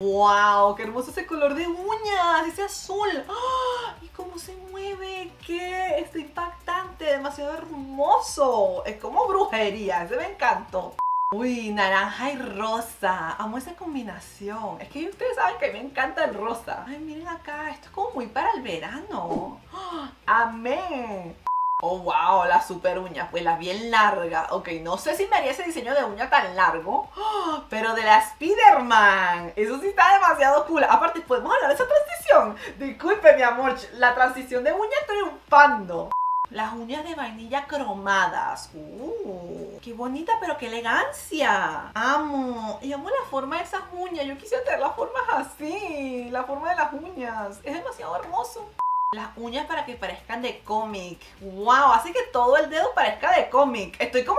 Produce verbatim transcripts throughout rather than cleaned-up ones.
¡Wow! ¡Qué hermoso ese color de uñas! ¡Ese azul! ¡Oh! ¡Y cómo se mueve! ¡Qué! ¡Está impactante! ¡Demasiado hermoso! ¡Es como brujería! ¡Ese me encantó! ¡Uy! Naranja y rosa. Amo esa combinación. Es que ustedes saben que me encanta el rosa. ¡Ay! Miren acá. Esto es como muy para el verano. ¡Oh! ¡Amén! ¡Oh, wow! Las super uñas, pues la bien larga. Ok, no sé si me haría ese diseño de uña tan largo, ¡oh! pero de la Spider-Man. Eso sí está demasiado cool. Aparte, ¿podemos hablar de esa transición? Disculpe, mi amor, la transición de uña triunfando. Las uñas de vainilla cromadas. ¡Uh! ¡Qué bonita, pero qué elegancia! ¡Amo! Y amo la forma de esas uñas. Yo quisiera tener las formas así. La forma de las uñas. Es demasiado hermoso. Las uñas para que parezcan de cómic. ¡Wow! Hace que todo el dedo parezca de cómic. Estoy como...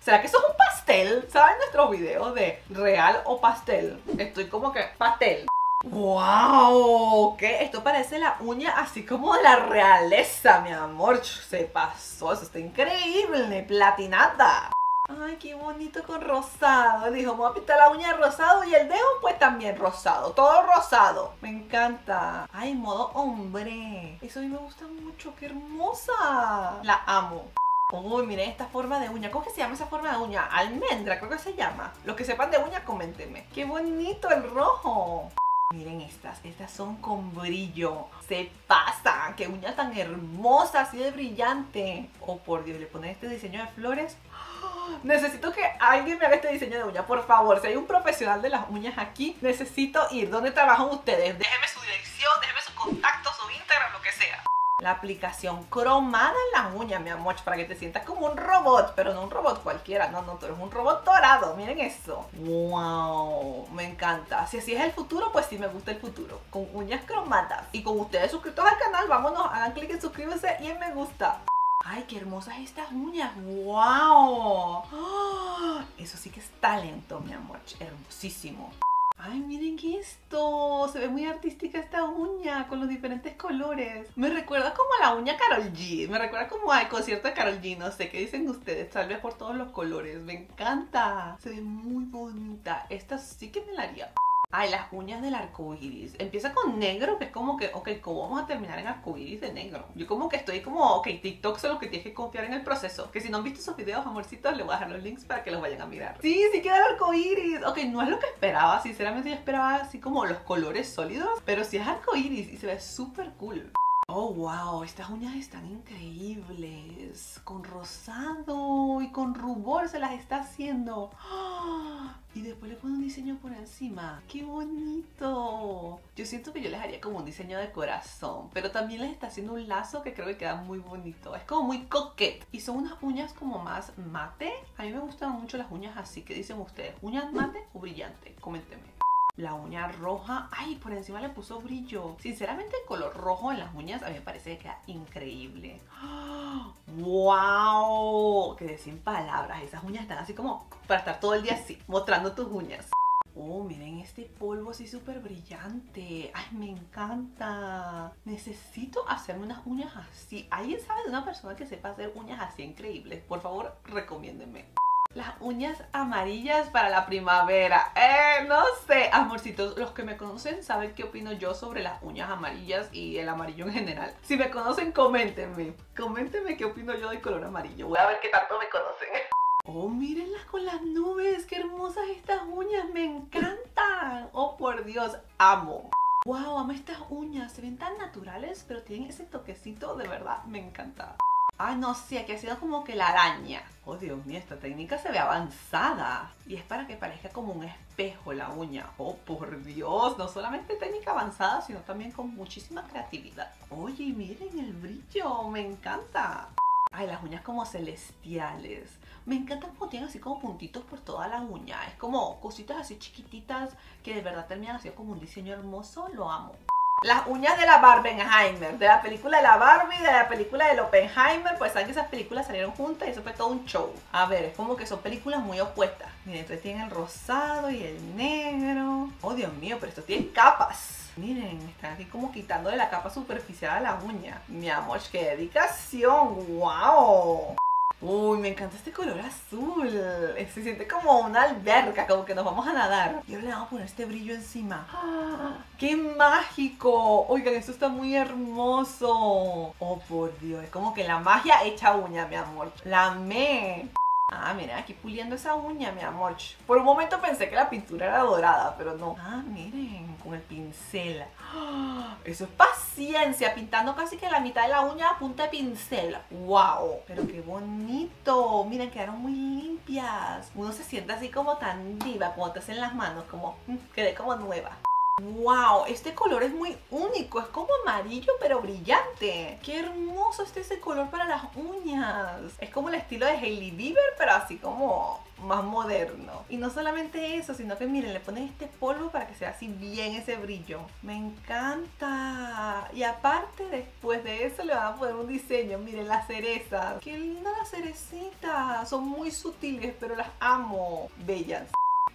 ¿será que eso es un pastel? ¿Saben nuestros videos de real o pastel? Estoy como que... pastel. ¡Wow! ¿Qué? Esto parece la uña así como de la realeza, mi amor. Se pasó. Eso está increíble. Platinada. ¡Ay, qué bonito con rosado! Dijo, me voy a pintar la uña de rosado y el dedo pues también rosado. Todo rosado. Me encanta. ¡Ay, modo hombre! Eso a mí me gusta mucho. ¡Qué hermosa! La amo. Uy, miren esta forma de uña. ¿Cómo que se llama esa forma de uña? Almendra, creo que se llama. Los que sepan de uña, coméntenme. ¡Qué bonito el rojo! Miren estas, estas son con brillo. Se pasan, qué uña tan hermosa, así de brillante. Oh, por Dios, le ponen este diseño de flores. ¡Oh! Necesito que alguien me haga este diseño de uña, por favor. Si hay un profesional de las uñas aquí, necesito ir. ¿Dónde trabajan ustedes? Déjenme su dirección, déjenme su contacto, su Instagram, lo que sea. La aplicación cromada en las uñas, mi amor, para que te sientas como un robot, pero no un robot cualquiera, no, no, tú eres un robot dorado, miren eso. ¡Wow! Me encanta. Si así es el futuro, pues sí me gusta el futuro, con uñas cromadas. Y con ustedes suscritos al canal, vámonos, hagan clic en suscríbanse y en me gusta. ¡Ay, qué hermosas estas uñas! ¡Wow! Eso sí que es talento, mi amor, hermosísimo. ¡Ay, miren esto! Se ve muy artística esta uña con los diferentes colores. Me recuerda como a la uña Karol G. Me recuerda como al concierto de Karol G. No sé qué dicen ustedes. Tal vez por todos los colores. ¡Me encanta! Se ve muy bonita. Esta sí que me la haría. ¡Ay, las uñas del arco iris! Empieza con negro, que es como que, ok, ¿cómo vamos a terminar en arco iris de negro? Yo como que estoy como, ok, TikTok son los que tienes que confiar en el proceso. Que si no han visto esos videos, amorcitos, les voy a dejar los links para que los vayan a mirar. ¡Sí, sí queda el arco iris! Ok, no es lo que esperaba. Sinceramente yo esperaba así como los colores sólidos, pero sí es arco iris y se ve súper cool. ¡Oh, wow! Estas uñas están increíbles. Con rosado y con rubor se las está haciendo. ¡Oh! Y después le pone un diseño por encima. ¡Qué bonito! Yo siento que yo les haría como un diseño de corazón, pero también les está haciendo un lazo que creo que queda muy bonito. Es como muy coquete. Y son unas uñas como más mate. A mí me gustan mucho las uñas así. ¿Qué dicen ustedes? ¿Uñas mate o brillante? Coméntenme. La uña roja, ay, por encima le puso brillo. Sinceramente el color rojo en las uñas a mí me parece que queda increíble. ¡Oh! ¡Wow! Quedé sin palabras, esas uñas están así como para estar todo el día así, mostrando tus uñas. Oh, miren este polvo así súper brillante. Ay, me encanta. Necesito hacerme unas uñas así. ¿Alguien sabe de una persona que sepa hacer uñas así increíbles? Por favor, recomiéndenme. Las uñas amarillas para la primavera. Eh, no sé. Amorcitos, los que me conocen saben qué opino yo sobre las uñas amarillas y el amarillo en general. Si me conocen, coméntenme. Coméntenme qué opino yo del color amarillo. Voy a ver qué tanto me conocen. Oh, mírenlas con las nubes. Qué hermosas estas uñas. Me encantan. Oh, por Dios. Amo. Wow, amo estas uñas. Se ven tan naturales, pero tienen ese toquecito de verdad. Me encanta. Ay, no sé, sí, aquí ha sido como que la araña. Oh, Dios mío, esta técnica se ve avanzada. Y es para que parezca como un espejo la uña. Oh, por Dios, no solamente técnica avanzada, sino también con muchísima creatividad. Oye, miren el brillo, me encanta. Ay, las uñas como celestiales. Me encantan como tienen así como puntitos por toda la uña. Es como cositas así chiquititas que de verdad terminan así como un diseño hermoso, lo amo. Las uñas de la Barbenheimer, de la película de la Barbie, de la película del Oppenheimer, pues saben que esas películas salieron juntas y eso fue todo un show. A ver, es como que son películas muy opuestas. Miren, entonces tienen el rosado y el negro. Oh, Dios mío, pero esto tiene capas. Miren, están así como quitándole la capa superficial a la uña. Mi amor, qué dedicación, wow. Uy, me encanta este color azul. Se siente como una alberca, como que nos vamos a nadar. Y ahora le vamos a poner este brillo encima. ¡Ah! ¡Qué mágico! Oigan, esto está muy hermoso. Oh, por Dios, es como que la magia hecha uña, mi amor. La amé. Ah, mira, aquí puliendo esa uña, mi amor. Por un momento pensé que la pintura era dorada, pero no. Ah, miren, con el pincel. ¡Oh! Eso es paciencia, pintando casi que la mitad de la uña a punta de pincel. ¡Wow! Pero qué bonito. Miren, quedaron muy limpias. Uno se siente así como tan diva cuando te hacen las manos, como mm, quedé como nueva. ¡Wow! Este color es muy único, es como amarillo pero brillante. ¡Qué hermoso este ese color para las uñas! Es como el estilo de Hailey Bieber, pero así como más moderno. Y no solamente eso, sino que miren, le ponen este polvo para que sea así bien ese brillo. ¡Me encanta! Y aparte, después de eso le van a poner un diseño. Miren las cerezas. ¡Qué lindas las cerecitas! Son muy sutiles, pero las amo. Bellas.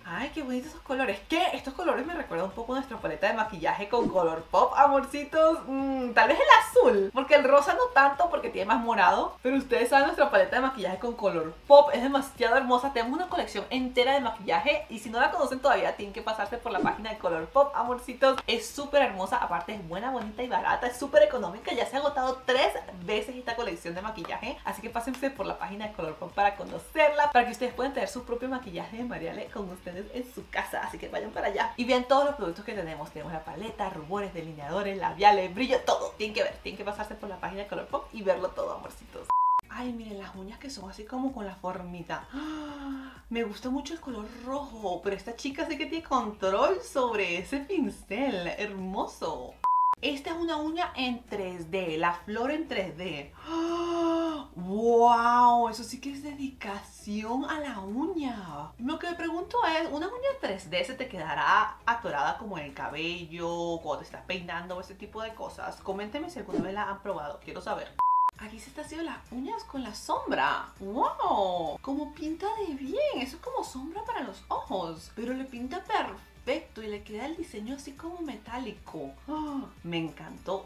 Ay, qué bonitos esos colores. ¿Qué? Estos colores me recuerdan un poco a nuestra paleta de maquillaje con COLOURPOP, amorcitos. Mm, tal vez el azul, porque el rosa no tanto, porque tiene más morado. Pero ustedes saben, nuestra paleta de maquillaje con COLOURPOP es demasiado hermosa. Tenemos una colección entera de maquillaje y si no la conocen todavía, tienen que pasarse por la página de COLOURPOP, amorcitos. Es súper hermosa, aparte es buena, bonita y barata. Es súper económica, ya se ha agotado tres veces esta colección de maquillaje. Así que pásense por la página de COLOURPOP para conocerla, para que ustedes puedan tener su propio maquillaje de Mariale con ustedes en su casa, así que vayan para allá y vean todos los productos que tenemos. Tenemos la paleta, rubores, delineadores, labiales, brillo, todo. Tienen que ver, tienen que pasarse por la página de COLOURPOP y verlo todo, amorcitos. Ay, miren las uñas que son así como con la formita. ¡Ah! Me gusta mucho el color rojo, pero esta chica sí que tiene control sobre ese pincel. Hermoso. Esta es una uña en tres D, la flor en tres D. ¡Oh! ¡Wow! Eso sí que es dedicación a la uña. Lo que me pregunto es, ¿una uña tres D se te quedará atorada como en el cabello, cuando te estás peinando, ese tipo de cosas? Coménteme si alguna vez la han probado, quiero saber. Aquí se está haciendo las uñas con la sombra. ¡Wow! Como pinta de bien, eso es como sombra para los ojos, pero le pinta perfecto. Perfecto, y le queda el diseño así como metálico. ¡Oh! Me encantó.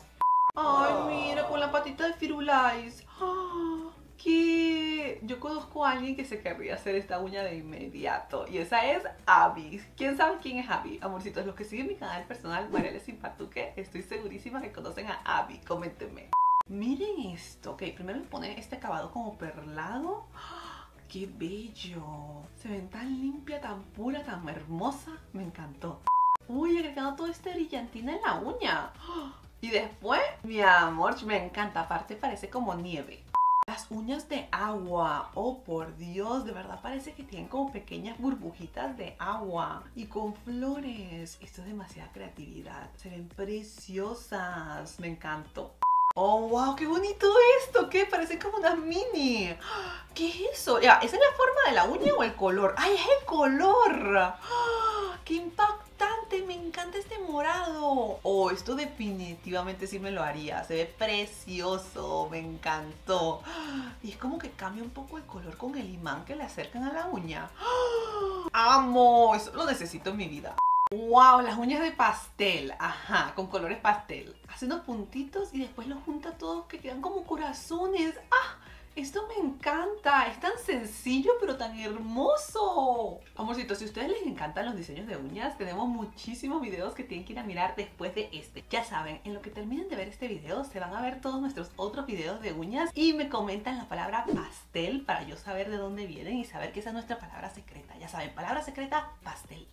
Ay, mira, con la patita de Firulais. ¡Oh! Que yo conozco a alguien que se querría hacer esta uña de inmediato, y esa es Abby. ¿Quién sabe quién es Abby? Amorcitos, los que siguen mi canal personal Mariale Sin Patuque, estoy segurísima que conocen a Abby. Coméntenme. Miren esto. Ok, primero le ponen este acabado como perlado. ¡Qué bello! Se ven tan limpia, tan pura, tan hermosa. Me encantó. Uy, agregando toda esta brillantina en la uña. ¡Oh! Y después, mi amor, me encanta. Aparte parece como nieve. Las uñas de agua. Oh, por Dios, de verdad parece que tienen como pequeñas burbujitas de agua. Y con flores. Esto es demasiada creatividad. Se ven preciosas. Me encantó. ¡Oh, wow! ¡Qué bonito esto! ¿Qué? Parece como unas mini. ¿Qué es eso? Ya, ¿esa es la forma de la uña o el color? ¡Ay, es el color! ¡Qué impactante! ¡Me encanta este morado! ¡Oh, esto definitivamente sí me lo haría! Se ve precioso, me encantó. Y es como que cambia un poco el color con el imán que le acercan a la uña. ¡Amo! Eso lo necesito en mi vida. ¡Wow! Las uñas de pastel, ajá, con colores pastel. Hace unos puntitos y después los junta todos que quedan como corazones. ¡Ah! Esto me encanta. Es tan sencillo pero tan hermoso. Amorcitos, si a ustedes les encantan los diseños de uñas, tenemos muchísimos videos que tienen que ir a mirar después de este. Ya saben, en lo que terminen de ver este video se van a ver todos nuestros otros videos de uñas y me comentan la palabra pastel para yo saber de dónde vienen y saber que esa es nuestra palabra secreta. Ya saben, palabra secreta, pastel.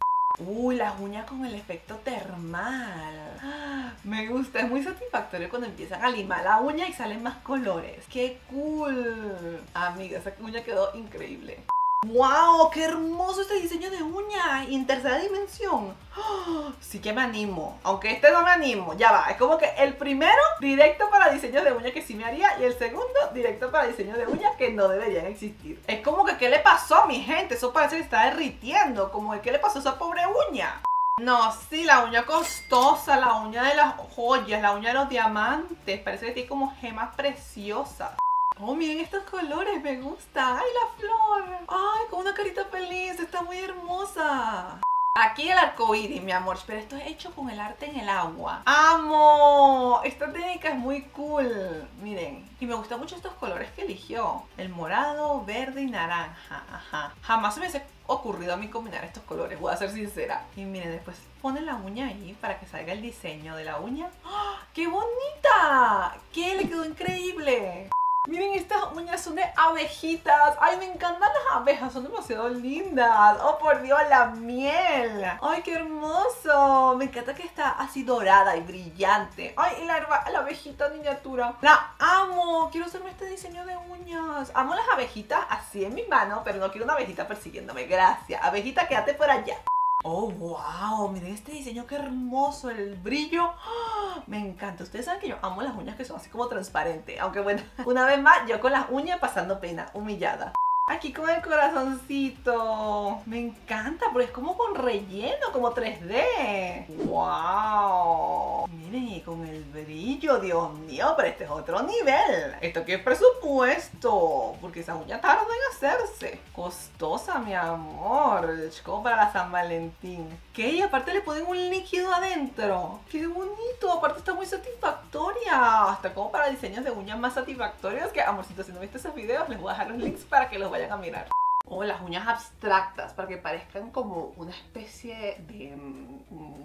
Uy, las uñas con el efecto termal. Ah, me gusta, es muy satisfactorio cuando empiezan a limar la uña y salen más colores. ¡Qué cool! Amiga, esa uña quedó increíble. ¡Wow! ¡Qué hermoso este diseño de uña! En tercera dimensión. ¡Oh! Sí que me animo. Aunque este no me animo. Ya va. Es como que el primero directo para diseños de uña que sí me haría. Y el segundo directo para diseños de uña que no deberían existir. Es como que ¿qué le pasó a mi gente? Eso parece que está derritiendo. Como que ¿qué le pasó a esa pobre uña? No, sí, la uña costosa, la uña de las joyas, la uña de los diamantes. Parece que tiene como gemas preciosas. Oh, miren estos colores, me gusta. ¡Ay, la flor! ¡Ay, con una carita feliz! ¡Está muy hermosa! Aquí el arcoíris, mi amor, pero esto es hecho con el arte en el agua. ¡Amo! Esta técnica es muy cool, miren. Y me gustan mucho estos colores que eligió. El morado, verde y naranja, ajá. Jamás se me hubiese ocurrido a mí combinar estos colores, voy a ser sincera. Y miren, después ponen la uña ahí para que salga el diseño de la uña. ¡Oh, qué bonita! ¡Qué le quedó increíble! Miren, estas uñas son de abejitas. Ay, me encantan las abejas, son demasiado lindas. Oh, por Dios, la miel. Ay, qué hermoso. Me encanta que está así dorada y brillante. Ay, y la, la abejita miniatura. La amo, quiero hacerme este diseño de uñas. Amo las abejitas así en mi mano, pero no quiero una abejita persiguiéndome. Gracias, abejita, quédate por allá. Oh, wow, miren este diseño, qué hermoso, el brillo, ¡oh! Me encanta. Ustedes saben que yo amo las uñas que son así como transparentes, aunque bueno, una vez más yo con las uñas pasando pena, humillada. Aquí con el corazoncito, me encanta porque es como con relleno, como tres D. Wow, miren, y con el brillo, Dios mío, pero este es otro nivel. Esto que es presupuesto, porque esas uñas tardan en hacerse. Costosa, mi amor, como para la San Valentín. ¿Qué? Y aparte le ponen un líquido adentro. Qué bonito, aparte está muy satisfactoria. Hasta como para diseños de uñas más satisfactorios. Que, amorcito, si no viste esos videos, les voy a dejar los links para que los vayan a mirar. O las uñas abstractas para que parezcan como una especie de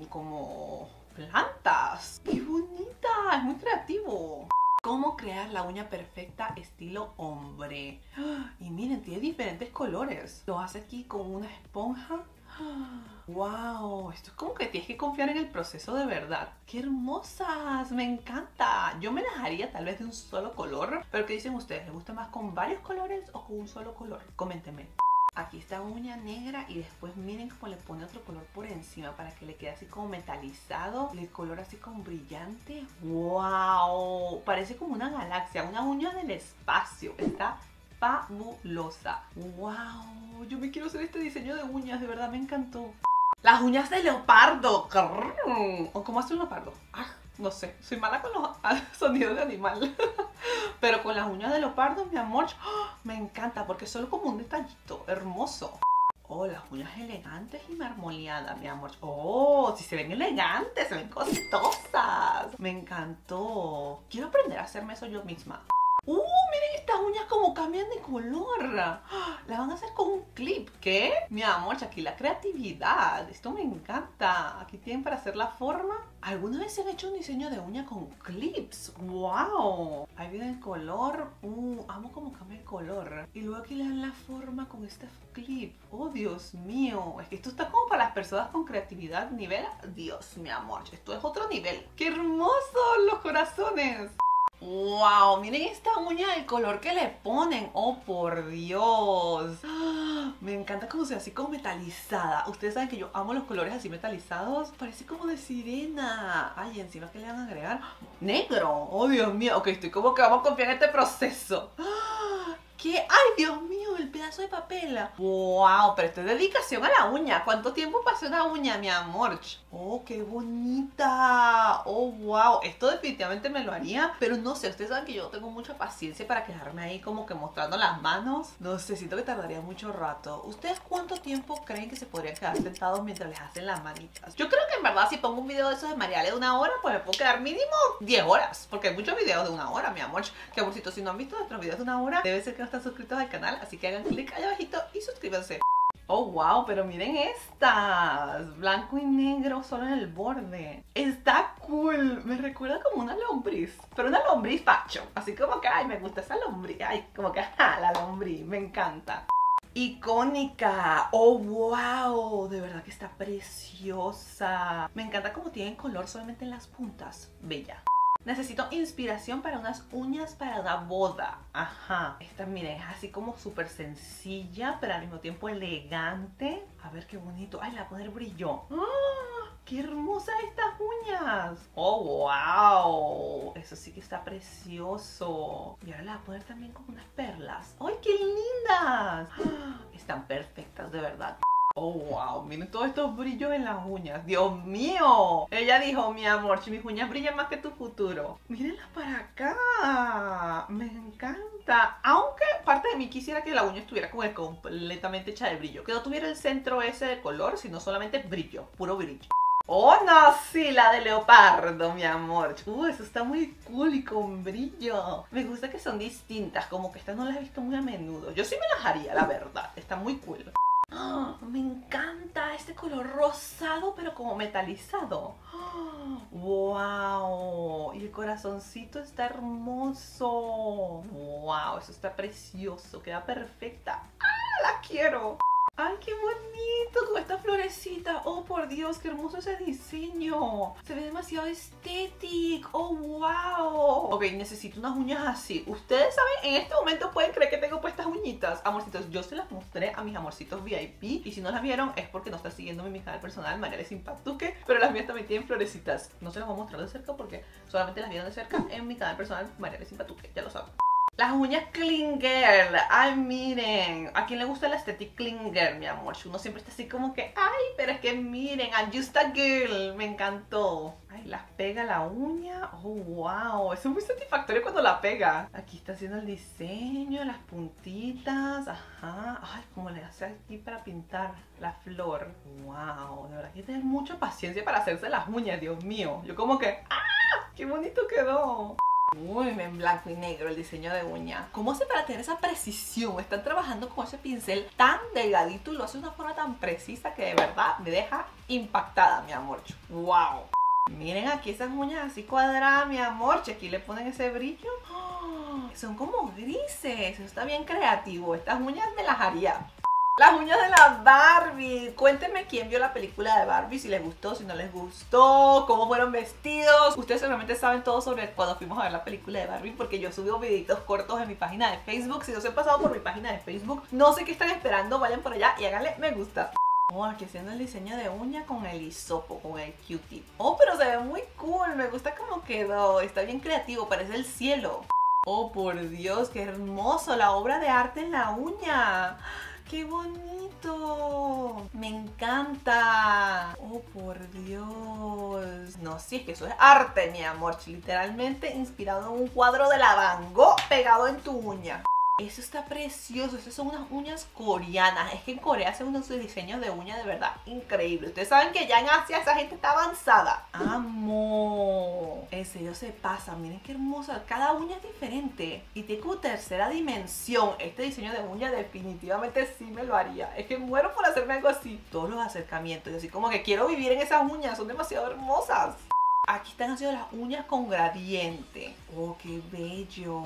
como plantas. ¡Qué bonita! Es muy creativo. Cómo crear la uña perfecta estilo hombre. Y miren, tiene diferentes colores. Lo hace aquí con una esponja. Wow, esto es como que tienes que confiar en el proceso de verdad. ¡Qué hermosas! Me encanta. Yo me las haría tal vez de un solo color. Pero ¿qué dicen ustedes? ¿Les gusta más con varios colores o con un solo color? Coméntenme. Aquí está uña negra y después miren cómo le pone otro color por encima para que le quede así como metalizado. El color así como brillante. ¡Wow! Parece como una galaxia, una uña del espacio. Está fabulosa. ¡Wow! Yo me quiero hacer este diseño de uñas, de verdad me encantó. Las uñas de leopardo. ¿O cómo hace un leopardo? Ah, no sé, soy mala con los sonidos de animal. Pero con las uñas de leopardo, mi amor, ¡oh! Me encanta porque es solo como un detallito hermoso. Oh, las uñas elegantes y marmoleadas, mi amor. Oh, si se ven elegantes, se ven costosas. Me encantó. Quiero aprender a hacerme eso yo misma. ¡Uh! Miren estas uñas como cambian de color. ¡Ah! La van a hacer con un clip. ¿Qué? Mi amor, aquí la creatividad. Esto me encanta. Aquí tienen para hacer la forma. ¿Alguna vez se han hecho un diseño de uña con clips? ¡Wow! Ahí viene el color. ¡Uh! Amo cómo cambia el color. Y luego aquí le dan la forma con este clip. ¡Oh, Dios mío! Es que esto está como para las personas con creatividad nivel. Dios, mi amor, esto es otro nivel. ¡Qué hermosos los corazones! ¡Wow! Miren esta uña, el color que le ponen. ¡Oh, por Dios! ¡Ah! Me encanta como sea así como metalizada. Ustedes saben que yo amo los colores así metalizados. Parece como de sirena. Ay, encima que le van a agregar negro. ¡Oh, Dios mío! Ok, estoy como que vamos a confiar en este proceso. ¡Ah! ¿Qué? ¡Ay, Dios mío! El pedazo de papel. ¡Wow! Pero esto es dedicación a la uña. ¿Cuánto tiempo pasó una uña, mi amor? ¡Oh, qué bonita! ¡Oh, wow! Esto definitivamente me lo haría, pero no sé, ustedes saben que yo tengo mucha paciencia para quedarme ahí como que mostrando las manos. No sé, siento que tardaría mucho rato. ¿Ustedes cuánto tiempo creen que se podrían quedar sentados mientras les hacen las manitas? Yo creo que en verdad si pongo un video de esos de Mariale de una hora, pues me puedo quedar mínimo diez horas, porque hay muchos videos de una hora, mi amor. Que amorcito, si no han visto nuestros videos de una hora, debe ser que no están suscritos al canal, así que hagan clic allá abajito y suscríbanse. Oh, wow, pero miren estas. Blanco y negro solo en el borde. Está cool. Me recuerda como una lombriz. Pero una lombriz facho. Así como que, ay, me gusta esa lombriz. Ay, como que, ajá, la lombriz. Me encanta. Icónica. Oh, wow. De verdad que está preciosa. Me encanta como tienen color solamente en las puntas. Bella. Necesito inspiración para unas uñas para una boda. Ajá. Esta, miren, es así como súper sencilla, pero al mismo tiempo elegante. A ver qué bonito. Ay, la voy a poner brillo. ¡Ah! ¡Qué hermosas estas uñas! ¡Oh, wow! Eso sí que está precioso. Y ahora la voy a poner también con unas perlas. ¡Ay, qué lindas! ¡Ah! Están perfectas, de verdad. Oh, wow, miren todos estos brillos en las uñas. ¡Dios mío! Ella dijo, mi amor, si mis uñas brillan más que tu futuro. Mírenlas para acá. Me encanta. Aunque parte de mí quisiera que la uña estuviera como completamente hecha de brillo, que no tuviera el centro ese de color, sino solamente brillo, puro brillo. Oh, no, sí, la de leopardo, mi amor. Uh, eso está muy cool y con brillo. Me gusta que son distintas, como que estas no las he visto muy a menudo. Yo sí me las haría, la verdad, está muy cool. Oh, me encanta este color rosado, pero como metalizado. Oh, ¡wow! Y el corazoncito está hermoso. ¡Wow! Eso está precioso, queda perfecta. ¡Ah, la quiero! ¡Ay, qué bonito! Con esta florecita. ¡Oh, por Dios! ¡Qué hermoso ese diseño! Se ve demasiado estético. ¡Oh, wow! Ok, necesito unas uñas así. Ustedes saben, en este momento pueden creer que tengo puestas uñitas. Amorcitos, yo se las mostré a mis amorcitos V I P. Y si no las vieron, es porque no están siguiéndome en mi canal personal, Mariale Sin Patuque. Pero las mías también tienen florecitas. No se las voy a mostrar de cerca porque solamente las vieron de cerca en mi canal personal, Mariale Sin Patuque. Ya lo saben. Las uñas clean girl, ay miren, ¿a quién le gusta la estética clean girl, mi amor? Uno siempre está así como que, ay, pero es que miren, I'm just a girl, me encantó. Ay, las pega la uña, oh wow, eso es muy satisfactorio cuando la pega. Aquí está haciendo el diseño, las puntitas, ajá, ay, como le hace aquí para pintar la flor. Wow, de verdad hay que tener mucha paciencia para hacerse las uñas, Dios mío, yo como que, ah, qué bonito quedó. Uy, en blanco y negro el diseño de uña. ¿Cómo hace para tener esa precisión? Están trabajando con ese pincel tan delgadito y lo hace de una forma tan precisa que de verdad me deja impactada, mi amor. ¡Wow! Miren aquí esas uñas así cuadradas, mi amor. Aquí le ponen ese brillo. ¡Oh! Son como grises. Eso está bien creativo. Estas uñas me las haría. Las uñas de la Barbie. Cuéntenme quién vio la película de Barbie, si les gustó, si no les gustó, cómo fueron vestidos. Ustedes seguramente saben todo sobre cuando fuimos a ver la película de Barbie, porque yo subí videitos cortos en mi página de Facebook. Si no se han pasado por mi página de Facebook, no sé qué están esperando, vayan por allá y háganle me gusta. Oh, aquí haciendo el diseño de uña con el hisopo, con el Q-tip. Oh, pero se ve muy cool, me gusta cómo quedó, está bien creativo, parece el cielo. Oh, por Dios, qué hermoso, la obra de arte en la uña. ¡Qué bonito! ¡Me encanta! ¡Oh, por Dios! No, sí, es que eso es arte, mi amor. Literalmente inspirado en un cuadro de la Van Gogh pegado en tu uña. Eso está precioso. Estas son unas uñas coreanas. Es que en Corea hacen unos diseños de uña de verdad increíbles. Ustedes saben que ya en Asia esa gente está avanzada. ¡Amo! En serio se pasa. Miren qué hermosa. Cada uña es diferente y tiene como tercera dimensión. Este diseño de uña definitivamente sí me lo haría. Es que muero por hacerme algo así. Todos los acercamientos. Y así como que quiero vivir en esas uñas. Son demasiado hermosas. Aquí están haciendo las uñas con gradiente. ¡Oh, qué bello!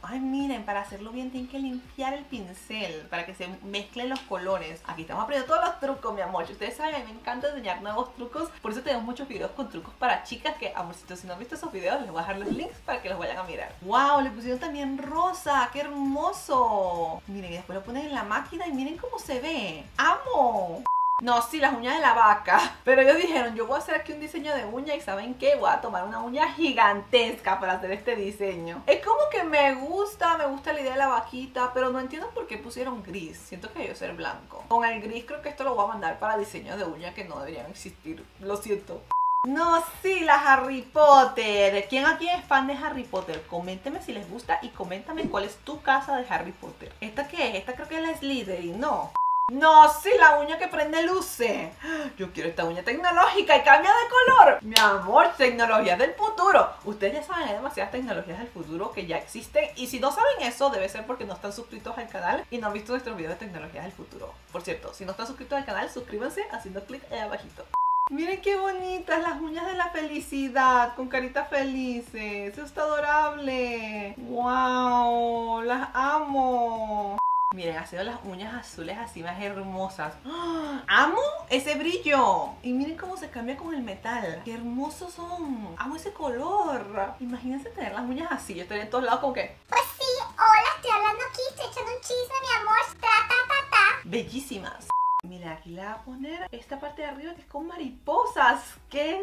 Ay, miren, para hacerlo bien tienen que limpiar el pincel para que se mezclen los colores. Aquí estamos aprendiendo todos los trucos, mi amor. Ustedes saben, a mí me encanta enseñar nuevos trucos. Por eso tenemos muchos videos con trucos para chicas que, amorcitos, si no han visto esos videos, les voy a dejar los links para que los vayan a mirar. ¡Wow! Le pusieron también rosa. ¡Qué hermoso! Miren, y después lo ponen en la máquina y miren cómo se ve. ¡Amo! No, sí, las uñas de la vaca. Pero ellos dijeron, yo voy a hacer aquí un diseño de uña y ¿saben qué? Voy a tomar una uña gigantesca para hacer este diseño. Es como que me gusta, me gusta la idea de la vaquita, pero no entiendo por qué pusieron gris. Siento que debió ser blanco. Con el gris creo que esto lo voy a mandar para diseños de uña que no deberían existir. Lo siento. No, sí, la Harry Potter. ¿Quién aquí es fan de Harry Potter? Coménteme si les gusta y coméntame cuál es tu casa de Harry Potter. ¿Esta qué es? Esta creo que es la Slytherin, ¿no? No, sí, la uña que prende luces. Yo quiero esta uña tecnológica y cambia de color. Mi amor, tecnologías del futuro. Ustedes ya saben, hay demasiadas tecnologías del futuro que ya existen. Y si no saben eso, debe ser porque no están suscritos al canal y no han visto nuestros videos de tecnologías del futuro. Por cierto, si no están suscritos al canal, suscríbanse haciendo clic ahí abajito. Miren qué bonitas las uñas de la felicidad, con caritas felices. Eso está adorable. ¡Wow! Las amo. Miren, ha sido las uñas azules así más hermosas. ¡Oh! ¡Amo ese brillo! Y miren cómo se cambia con el metal. ¡Qué hermosos son! ¡Amo ese color! Imagínense tener las uñas así. Yo estaría en todos lados como que... Pues sí, hola, estoy hablando aquí, estoy echando un chisme, mi amor. Ta, ta, ta, ta. Bellísimas. Miren, aquí le voy a poner esta parte de arriba que es con mariposas. ¿Qué?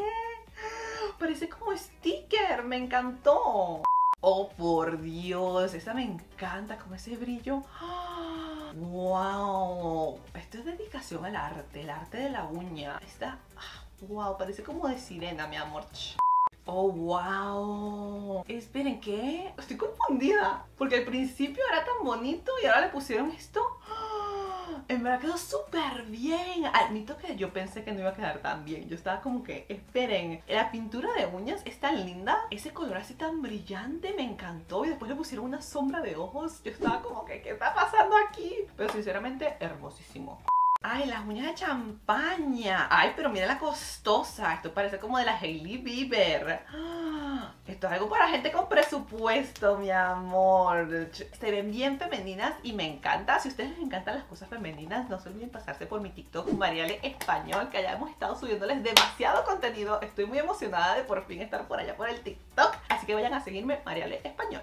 Parece como sticker. Me encantó. Oh, por Dios, esa me encanta con ese brillo. ¡Ah! ¡Wow! Esto es dedicación al arte, el arte de la uña. Está... ¡Wow! Parece como de sirena, mi amor. ¡Oh, wow! Esperen, ¿qué? Estoy confundida. Porque al principio era tan bonito y ahora le pusieron esto. ¡Oh! En verdad quedó súper bien. Admito que yo pensé que no iba a quedar tan bien. Yo estaba como que, esperen, la pintura de uñas es tan linda. Ese color así tan brillante me encantó. Y después le pusieron una sombra de ojos. Yo estaba como que, ¿qué está pasando aquí? Pero sinceramente, hermosísimo. Ay, las uñas de champaña. Ay, pero mira la costosa. Esto parece como de la Hailey Bieber. Ah, esto es algo para gente con presupuesto, mi amor. Se ven bien femeninas y me encanta. Si a ustedes les encantan las cosas femeninas, no se olviden pasarse por mi TikTok Mariale Español, que allá hemos estado subiéndoles demasiado contenido. Estoy muy emocionada de por fin estar por allá por el TikTok. Así que vayan a seguirme, Mariale Español.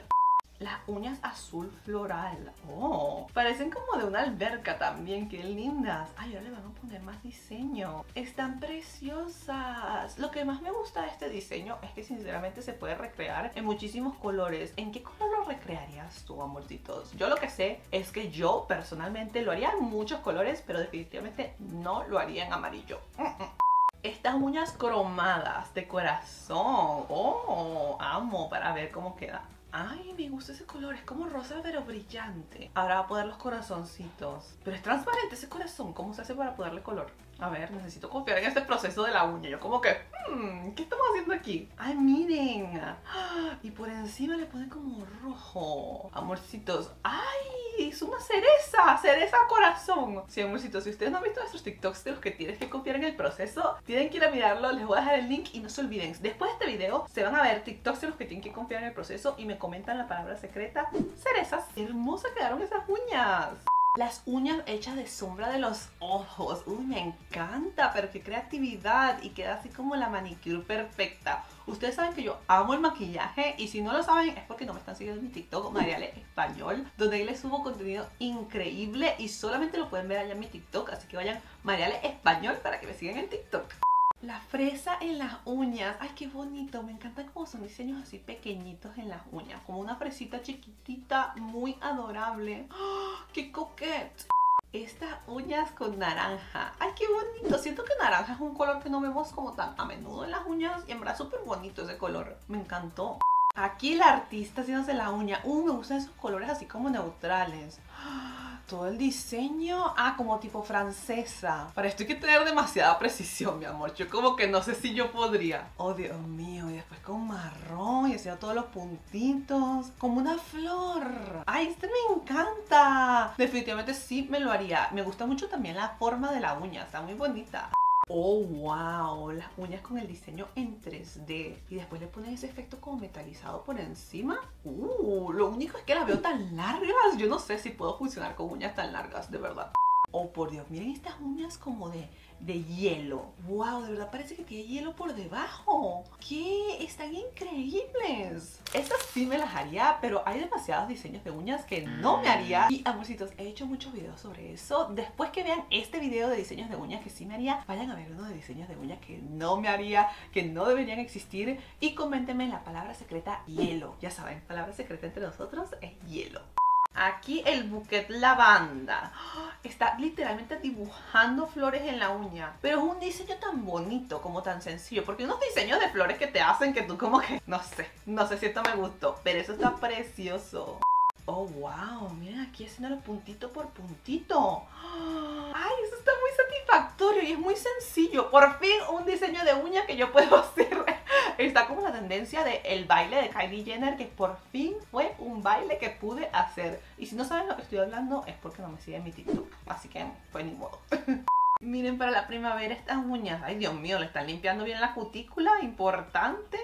Las uñas azul floral. Oh, parecen como de una alberca también. Qué lindas. Ay, ahora le van a poner más diseño. Están preciosas. Lo que más me gusta de este diseño es que sinceramente se puede recrear en muchísimos colores. ¿En qué color lo recrearías tú, amorcitos? Yo lo que sé es que yo personalmente lo haría en muchos colores, pero definitivamente no lo haría en amarillo. Mm-mm. Estas uñas cromadas de corazón. Oh, amo, para ver cómo queda. Ay, me gusta ese color, es como rosa pero brillante. Ahora va a poner los corazoncitos. Pero es transparente ese corazón, ¿cómo se hace para ponerle color? A ver, necesito confiar en este proceso de la uña. Yo como que, hmm, ¿qué estamos haciendo aquí? Ay, miren. Y por encima le ponen como rojo. Amorcitos, ay, es una cereza, cereza corazón. Sí, amorcitos, si ustedes no han visto nuestros TikToks de los que tienes que confiar en el proceso, tienen que ir a mirarlo, les voy a dejar el link y no se olviden. Después de este video se van a ver TikToks de los que tienen que confiar en el proceso y me comentan la palabra secreta, cerezas. Hermosas quedaron esas uñas. Las uñas hechas de sombra de los ojos. Uy, me encanta, pero qué creatividad. Y queda así como la manicure perfecta. Ustedes saben que yo amo el maquillaje. Y si no lo saben es porque no me están siguiendo en mi TikTok Mariale Español, donde ahí les subo contenido increíble. Y solamente lo pueden ver allá en mi TikTok. Así que vayan Mariale Español para que me sigan en TikTok. La fresa en las uñas, ay qué bonito, me encanta como son diseños así pequeñitos en las uñas, como una fresita chiquitita, muy adorable. ¡Oh, qué coquete! Estas uñas con naranja, ay qué bonito, siento que naranja es un color que no vemos como tan a menudo en las uñas y en verdad súper bonito ese color, me encantó. Aquí la artista haciéndose la uña, uh, me gustan esos colores así como neutrales. Todo el diseño, ah, como tipo francesa. Para esto hay que tener demasiada precisión, mi amor. Yo como que no sé si yo podría. Oh, Dios mío, y después con marrón y haciendo todos los puntitos. Como una flor. ¡Ay, este me encanta! Definitivamente sí me lo haría. Me gusta mucho también la forma de la uña, está muy bonita. Oh, wow, las uñas con el diseño en tres D y después le ponen ese efecto como metalizado por encima. Uh, lo único es que las veo tan largas, yo no sé si puedo funcionar con uñas tan largas, de verdad. Oh, por Dios, miren estas uñas como de, de hielo. Wow, de verdad parece que tiene hielo por debajo. ¡Qué! ¡Están increíbles! Estas sí me las haría, pero hay demasiados diseños de uñas que no me haría. Y, amorcitos, he hecho muchos videos sobre eso. Después que vean este video de diseños de uñas que sí me haría, vayan a ver uno de diseños de uñas que no me haría, que no deberían existir. Y coméntenme la palabra secreta hielo. Ya saben, palabra secreta entre nosotros es hielo. Aquí el bouquet lavanda. Está literalmente dibujando flores en la uña. Pero es un diseño tan bonito, como tan sencillo. Porque unos diseños de flores que te hacen que tú como que... No sé, no sé si esto me gustó. Pero eso está precioso. Oh, wow, miren aquí haciéndolo puntito por puntito. Ay, eso está muy satisfactorio y es muy sencillo. Por fin un diseño de uña que yo puedo hacer. Está como la tendencia del baile de Kylie Jenner, que por fin fue un baile que pude hacer. Y si no saben lo que estoy hablando es porque no me siguen en mi TikTok. Así que pues ni modo. Miren para la primavera estas uñas. Ay, Dios mío, le están limpiando bien la cutícula, importante.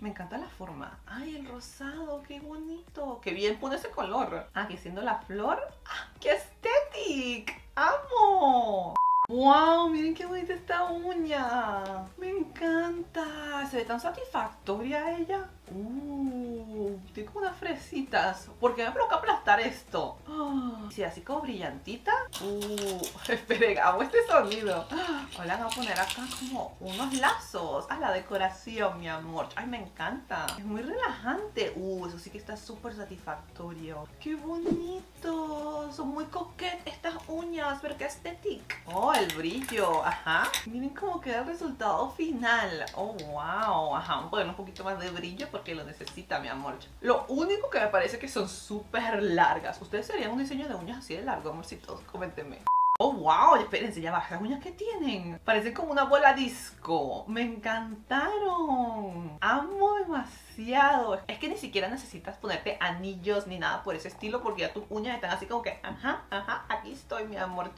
Me encanta la forma. Ay, el rosado, qué bonito. Qué bien pone ese color. Aquí siendo la flor. ¡Ah, qué estética! ¡Amo! ¡Wow! Miren qué bonita esta uña. Me encanta. Se ve tan satisfactoria ella. Uh, tiene como unas fresitas. Porque me provoca aplastar esto. Oh, sí, así como brillantita. Uh, esperen, hago este sonido. Oh, le van a poner acá como unos lazos a la decoración, mi amor. Ay, me encanta. Es muy relajante. Uh, eso sí que está súper satisfactorio. ¡Qué bonito! Son muy coquetas estas uñas. Ver qué estética. Oh, el brillo. Ajá. Miren cómo queda el resultado final. Oh, wow. Ajá. Bueno, un poquito más de brillo porque lo necesita, mi amor. Lo único que me parece que son súper largas. ¿Ustedes serían un diseño de uñas así de largo, amorcitos? Coméntenme. Oh, wow, espérense, ya baja las uñas que tienen. Parecen como una bola disco. Me encantaron. Amo demasiado. Es que ni siquiera necesitas ponerte anillos ni nada por ese estilo, porque ya tus uñas están así como que, ajá, ajá, aquí estoy, mi amor.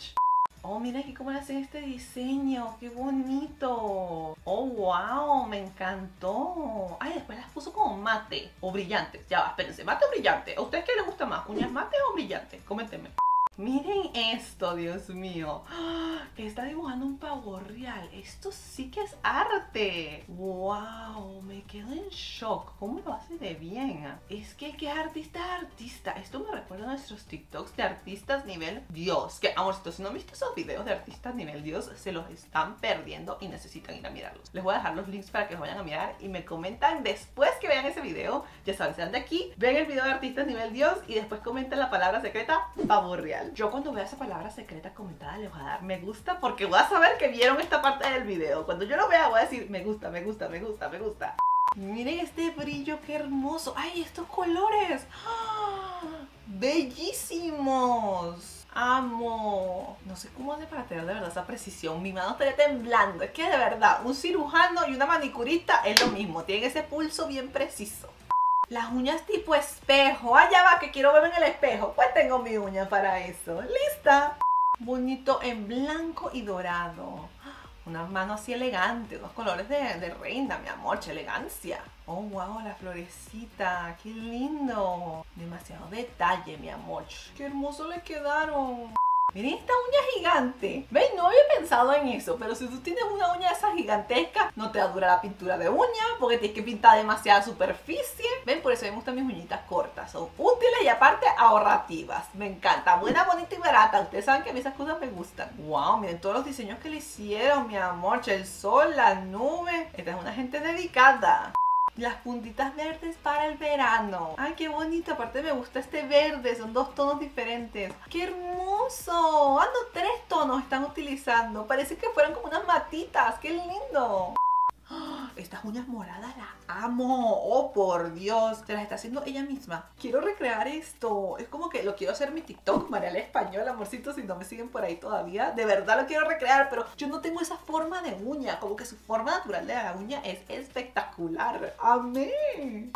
Oh, mira aquí cómo le hacen este diseño. ¡Qué bonito! ¡Oh, wow! Me encantó. Ay, después las puso como mate o brillante. Ya va, espérense. ¿Mate o brillante? ¿A ustedes qué les gusta más? ¿Uñas mate o brillante? Coméntenme. Miren esto, Dios mío. Está dibujando un pavo real. Esto sí que es arte. ¡Wow! Me quedo en shock. ¿Cómo lo hace de bien? Es que qué artista, artista. Esto me recuerda a nuestros TikToks de artistas nivel Dios. Que, amorcitos, si no han visto esos videos de artistas nivel Dios, se los están perdiendo y necesitan ir a mirarlos. Les voy a dejar los links para que los vayan a mirar y me comentan después que vean ese video. Ya saben, sean de aquí, ven el video de artistas nivel Dios y después comentan la palabra secreta pavo real. Yo cuando vea esa palabra secreta comentada les voy a dar me gusta, porque voy a saber que vieron esta parte del video. Cuando yo lo vea voy a decir me gusta, me gusta, me gusta, me gusta. Miren este brillo, qué hermoso. ¡Ay, estos colores! ¡Ah! ¡Bellísimos! ¡Amo! No sé cómo hace para tener de verdad esa precisión. Mi mano estaría temblando. Es que de verdad, un cirujano y una manicurista es lo mismo. Tienen ese pulso bien preciso. Las uñas tipo espejo. Allá va, que quiero verme en el espejo. Pues tengo mi uña para eso. ¡Lista! Bonito en blanco y dorado. Unas manos así elegantes. Unos colores de, de reina, mi amor. ¡Qué elegancia! ¡Oh, wow! La florecita. ¡Qué lindo! Demasiado detalle, mi amor. ¡Qué hermoso le quedaron! Miren esta uña gigante. ¿Veis? No había pensado en eso. Pero si tú tienes una uña de esas gigantescas, no te va a durar la pintura de uña, porque tienes que pintar demasiada superficie. ¿Ven? Por eso me gustan mis uñitas cortas. Son útiles y aparte ahorrativas. Me encanta. Buena, bonita y barata. Ustedes saben que a mí esas cosas me gustan. Wow, miren todos los diseños que le hicieron, mi amor. El sol, la nube. Esta es una gente dedicada. Las puntitas verdes para el verano. Ay, qué bonito. Aparte me gusta este verde. Son dos tonos diferentes. ¡Qué hermoso! ¡Ah, no! Tres tonos están utilizando. Parece que fueron como unas matitas. ¡Qué lindo! ¡Oh! Estas uñas moradas las amo. ¡Oh, por Dios! Se las está haciendo ella misma. Quiero recrear esto. Es como que lo quiero hacer mi TikTok, Mariale Español, amorcito. Si no me siguen por ahí todavía, de verdad lo quiero recrear. Pero yo no tengo esa forma de uña. Como que su forma natural de la uña es espectacular. ¡Amén!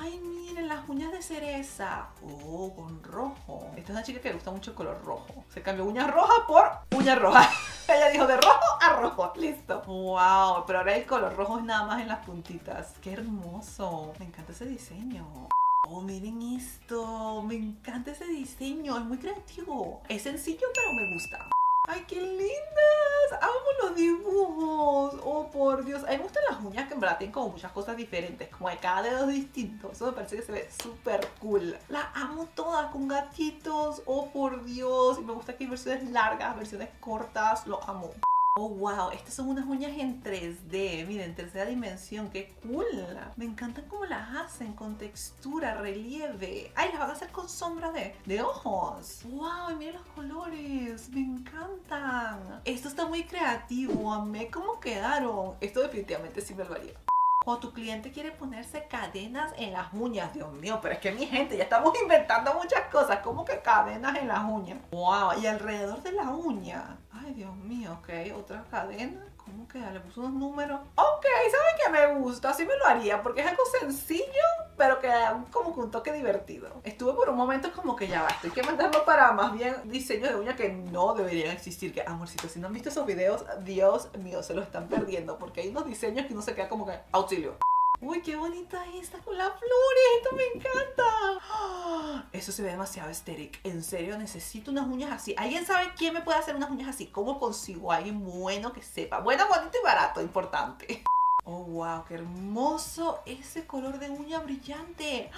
Ay, miren, las uñas de cereza. Oh, con rojo. Esta es una chica que le gusta mucho el color rojo. Se cambió uña roja por uña roja. Ella dijo de rojo a rojo. Listo. Wow, pero ahora el color rojo es nada más en las puntitas. Qué hermoso. Me encanta ese diseño. Oh, miren esto. Me encanta ese diseño. Es muy creativo. Es sencillo, pero me gusta. ¡Ay, qué lindas! ¡Amo los dibujos! ¡Oh, por Dios! A mí me gustan las uñas que en verdad tienen como muchas cosas diferentes, como de cada dedo distinto. Eso me parece que se ve súper cool. Las amo todas, con gatitos. ¡Oh, por Dios! Y me gusta que hay versiones largas, versiones cortas. Lo amo. Oh, wow, estas son unas uñas en tres D, miren, tercera dimensión, qué cool. Me encantan cómo las hacen, con textura, relieve. Ay, las van a hacer con sombra de, de ojos. Wow, miren los colores, me encantan. Esto está muy creativo, amé cómo quedaron. Esto definitivamente sí me lo haría. O tu cliente quiere ponerse cadenas en las uñas. Dios mío, pero es que mi gente, ya estamos inventando muchas cosas. ¿Cómo que cadenas en las uñas? Wow, y alrededor de la uña. Ay, Dios mío, ok, otra cadena. ¿Cómo queda? Le puso unos números. Ok, ¿saben qué me gusta? Así me lo haría, porque es algo sencillo, pero que da como que un toque divertido. Estuve por un momento como que ya va, estoy que mandarlo para más bien diseños de uña que no deberían existir. Que, amorcito, si no han visto esos videos, Dios mío, se lo están perdiendo, porque hay unos diseños que uno se queda como que auxilio. Uy, qué bonita es esta con las flores, esto me encanta. Eso se ve demasiado estético. En serio, necesito unas uñas así. ¿Alguien sabe quién me puede hacer unas uñas así? ¿Cómo consigo a alguien bueno que sepa? Bueno, bonito y barato, importante. Oh, wow, qué hermoso ese color de uña brillante.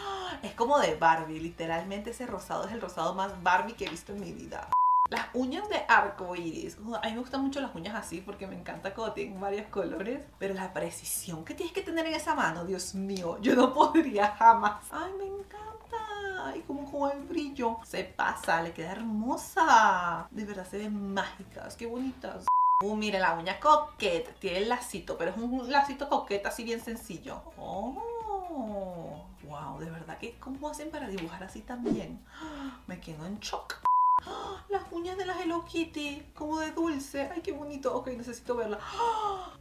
Es como de Barbie, literalmente ese rosado es el rosado más Barbie que he visto en mi vida. Las uñas de arco iris. A mí me gustan mucho las uñas así porque me encanta cuando tienen varios colores. Pero la precisión que tienes que tener en esa mano, Dios mío, yo no podría jamás. Ay, me encanta. Ay, como con el brillo. Se pasa, le queda hermosa. De verdad se ven mágicas, qué bonitas. Uh, miren, la uña coqueta, tiene el lacito, pero es un lacito coqueta así bien sencillo. Oh, wow, de verdad que cómo hacen para dibujar así también. Me quedo en shock. Las uñas de la Hello Kitty, como de dulce. Ay, qué bonito, ok, necesito verla.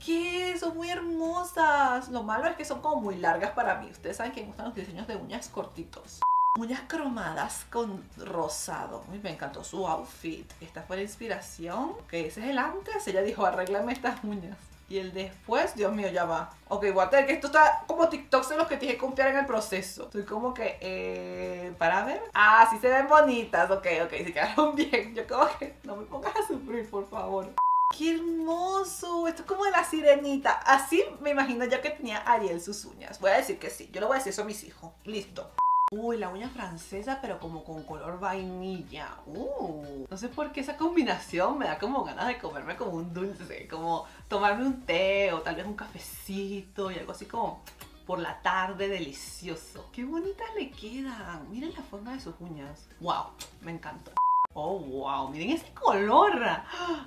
¿Qué? Son muy hermosas. Lo malo es que son como muy largas para mí. Ustedes saben que me gustan los diseños de uñas cortitos. Uñas cromadas con rosado. Uy, me encantó su outfit. Esta fue la inspiración. Ok, ese es el antes. Ella dijo, arréglame estas uñas. Y el después, Dios mío, ya va. Ok, voy a tener que esto está como TikToks en los que tienes que confiar en el proceso. Estoy como que, eh, para ver. Ah, sí se ven bonitas. Ok, ok, se quedaron bien. Yo como que no me pongas a sufrir, por favor. ¡Qué hermoso! Esto es como de la sirenita. Así me imagino ya que tenía Ariel sus uñas. Voy a decir que sí. Yo le voy a decir eso a mis hijos. Listo. Uy, la uña francesa, pero como con color vainilla. Uh, no sé por qué esa combinación me da como ganas de comerme como un dulce, como tomarme un té o tal vez un cafecito y algo así como por la tarde delicioso. ¡Qué bonitas le quedan! Miren la forma de sus uñas. ¡Wow! Me encantó. ¡Oh, wow! Miren ese color.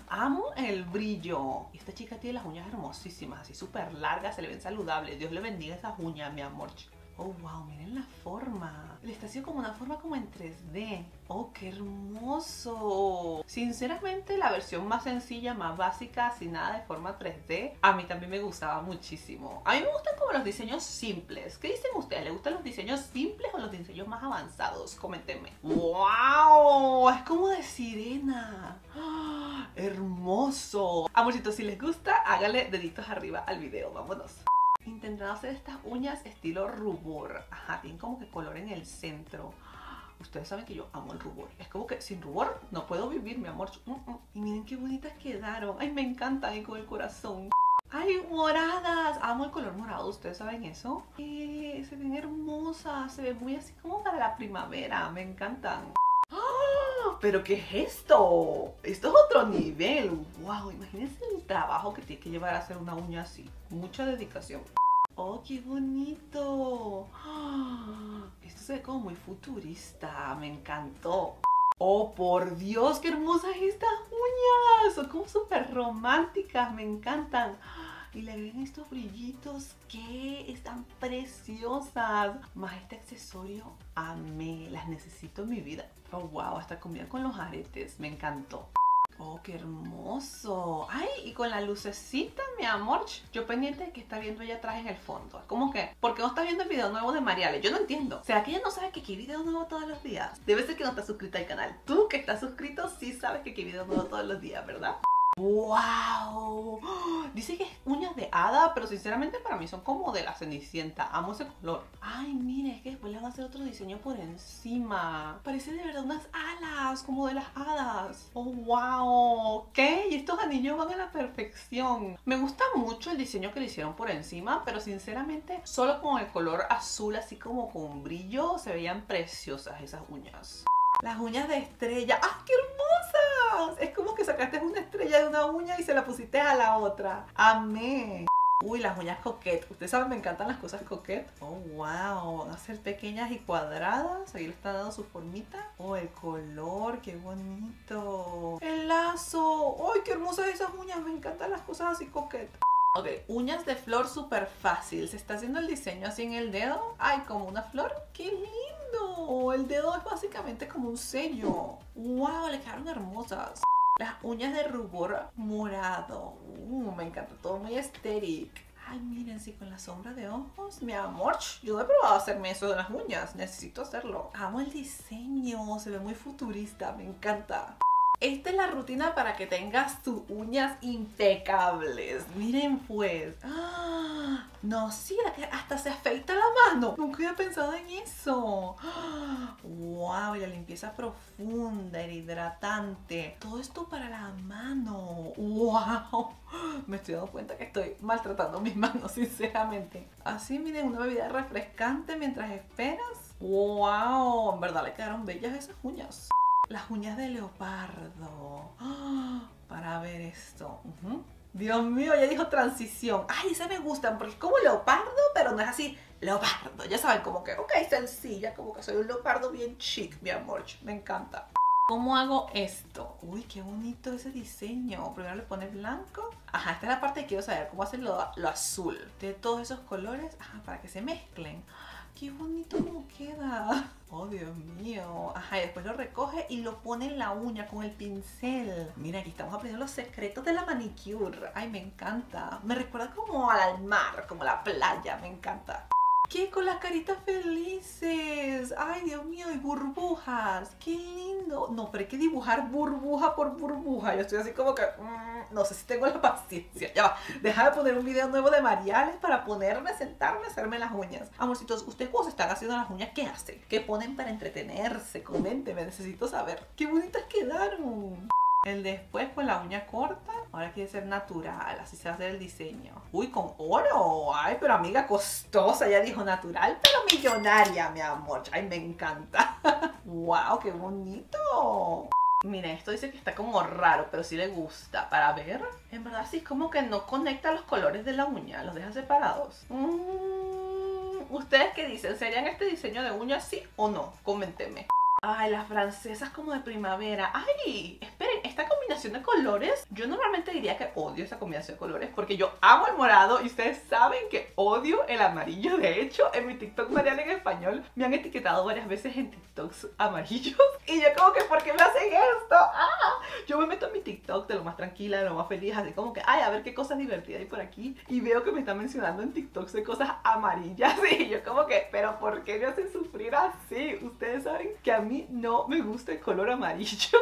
Amo el brillo. Esta chica tiene las uñas hermosísimas, así súper largas, se le ven saludables. Dios le bendiga esas uñas, mi amor. Oh, wow, miren la forma. Le está haciendo como una forma como en tres D. Oh, qué hermoso. Sinceramente, la versión más sencilla, más básica, sin nada de forma tres D, a mí también me gustaba muchísimo. A mí me gustan como los diseños simples. ¿Qué dicen ustedes? ¿Les gustan los diseños simples o los diseños más avanzados? Coméntenme. ¡Wow! Es como de sirena. ¡Ah! ¡Hermoso! Amorcitos, si les gusta, háganle deditos arriba al video. Vámonos. Intentando hacer estas uñas estilo rubor. Ajá, tienen como que color en el centro. Ustedes saben que yo amo el rubor. Es como que sin rubor no puedo vivir, mi amor. uh, uh. Y miren qué bonitas quedaron. Ay, me encantan, y con el corazón. Ay, moradas. Amo el color morado, ustedes saben eso. eh, Se ven hermosas. Se ven muy así como para la primavera. Me encantan. ¡Ah! ¿Pero qué es esto? Esto es otro nivel. Wow, imagínense el trabajo que tiene que llevar a hacer una uña así. Mucha dedicación. Oh, qué bonito. ¡Ah! Esto se ve como muy futurista. Me encantó. Oh, por Dios, qué hermosas estas uñas. Son como súper románticas. Me encantan. Y le ven estos brillitos que están preciosas. Más este accesorio, amé. Las necesito en mi vida. Oh, wow, hasta combinar con los aretes. Me encantó. Oh, qué hermoso. Ay, y con la lucecita, mi amor. Yo pendiente de que está viendo ella atrás en el fondo. Es como que, ¿por qué no está viendo el video nuevo de Mariale? Yo no entiendo. ¿Será que ella no sabe que aquí hay video nuevo todos los días? Debe ser que no está suscrita al canal. Tú que estás suscrito sí sabes que aquí hay video nuevo todos los días, ¿verdad? ¡Wow! Dice que es uñas de hada, pero sinceramente para mí son como de la Cenicienta. Amo ese color. Ay, mire, es que después le van a hacer otro diseño por encima. Parece de verdad unas alas, como de las hadas. ¡Oh, wow! ¿Qué? Y estos anillos van a la perfección. Me gusta mucho el diseño que le hicieron por encima, pero sinceramente solo con el color azul, así como con brillo, se veían preciosas esas uñas. Las uñas de estrella. ¡Ah, qué hermosas! Es como que sacaste una estrella de una uña y se la pusiste a la otra. ¡Amén! Uy, las uñas coquettes. Ustedes saben, me encantan las cosas coquettes. ¡Oh, wow! Van a ser pequeñas y cuadradas. Ahí le están dando su formita. ¡Oh, el color! ¡Qué bonito! ¡El lazo! ¡Ay, qué hermosas esas uñas! Me encantan las cosas así coquettes. Ok, uñas de flor súper fácil. Se está haciendo el diseño así en el dedo. ¡Ay, como una flor! ¡Qué lindo! Oh, el dedo es básicamente como un sello. ¡Wow! Le quedaron hermosas. Las uñas de rubor morado. Uh, me encanta, todo muy estético. Ay, miren, sí, con la sombra de ojos. Mi amor, yo no he probado hacerme eso de las uñas. Necesito hacerlo. Amo el diseño, se ve muy futurista. Me encanta. Esta es la rutina para que tengas tus uñas impecables. Miren pues. ¡Ah! No, sí, hasta se afeita la mano. Nunca había pensado en eso. Wow, y la limpieza profunda, el hidratante. Todo esto para la mano. Wow. Me estoy dando cuenta que estoy maltratando mis manos, sinceramente. Así, miren, una bebida refrescante mientras esperas. Wow, en verdad le quedaron bellas esas uñas. Las uñas de leopardo. ¡Oh! Para ver esto. Uh-huh. Dios mío, ya dijo transición. Ay, esas me gustan porque es como leopardo, pero no es así leopardo. Ya saben, como que, ok, sencilla, como que soy un leopardo bien chic, mi amor. Me encanta. ¿Cómo hago esto? Uy, qué bonito ese diseño. Primero le pones blanco. Ajá, esta es la parte que quiero saber, cómo hacen lo, lo azul. De todos esos colores, ajá, para que se mezclen. ¡Qué bonito como queda! ¡Oh, Dios mío! Ajá, y después lo recoge y lo pone en la uña con el pincel. Mira, aquí estamos aprendiendo los secretos de la manicure. ¡Ay, me encanta! Me recuerda como al mar, como a la playa. Me encanta. ¡Qué con las caritas felices! ¡Ay, Dios mío! ¡Y burbujas! ¡Qué lindo! No, pero hay que dibujar burbuja por burbuja. Yo estoy así como que... Mmm, no sé si tengo la paciencia. Ya va. Deja de poner un video nuevo de Mariales para ponerme, sentarme, hacerme las uñas. Amorcitos, ¿ustedes cómo se están haciendo las uñas? ¿Qué hacen? ¿Qué ponen para entretenerse? Coméntenme, necesito saber. ¡Qué bonitas quedaron! El después con la uña corta. Ahora quiere ser natural, así se hace el diseño. Uy, con oro. Ay, pero amiga costosa. Ya dijo natural, pero millonaria, mi amor. Ay, me encanta. Wow, qué bonito. Mira, esto dice que está como raro, pero sí le gusta. Para ver, en verdad sí es como que no conecta los colores de la uña. Los deja separados. Mm, ¿ustedes qué dicen? ¿Serían este diseño de uña sí o no? Coméntenme. Ay, las francesas como de primavera. Ay, esperen, esta combinación de colores. Yo normalmente diría que odio esa combinación de colores porque yo amo el morado y ustedes saben que odio el amarillo. De hecho, en mi TikTok Mariale en español me han etiquetado varias veces en TikToks amarillos y yo como que ¿por qué me hacen esto? ¡Ah! Yo me meto en mi TikTok de lo más tranquila, de lo más feliz, así como que ay, a ver qué cosas divertidas hay por aquí y veo que me están mencionando en TikToks de cosas amarillas y yo como que pero ¿por qué me hacen sufrir así? Ustedes saben que a mí A mí no me gusta el color amarillo,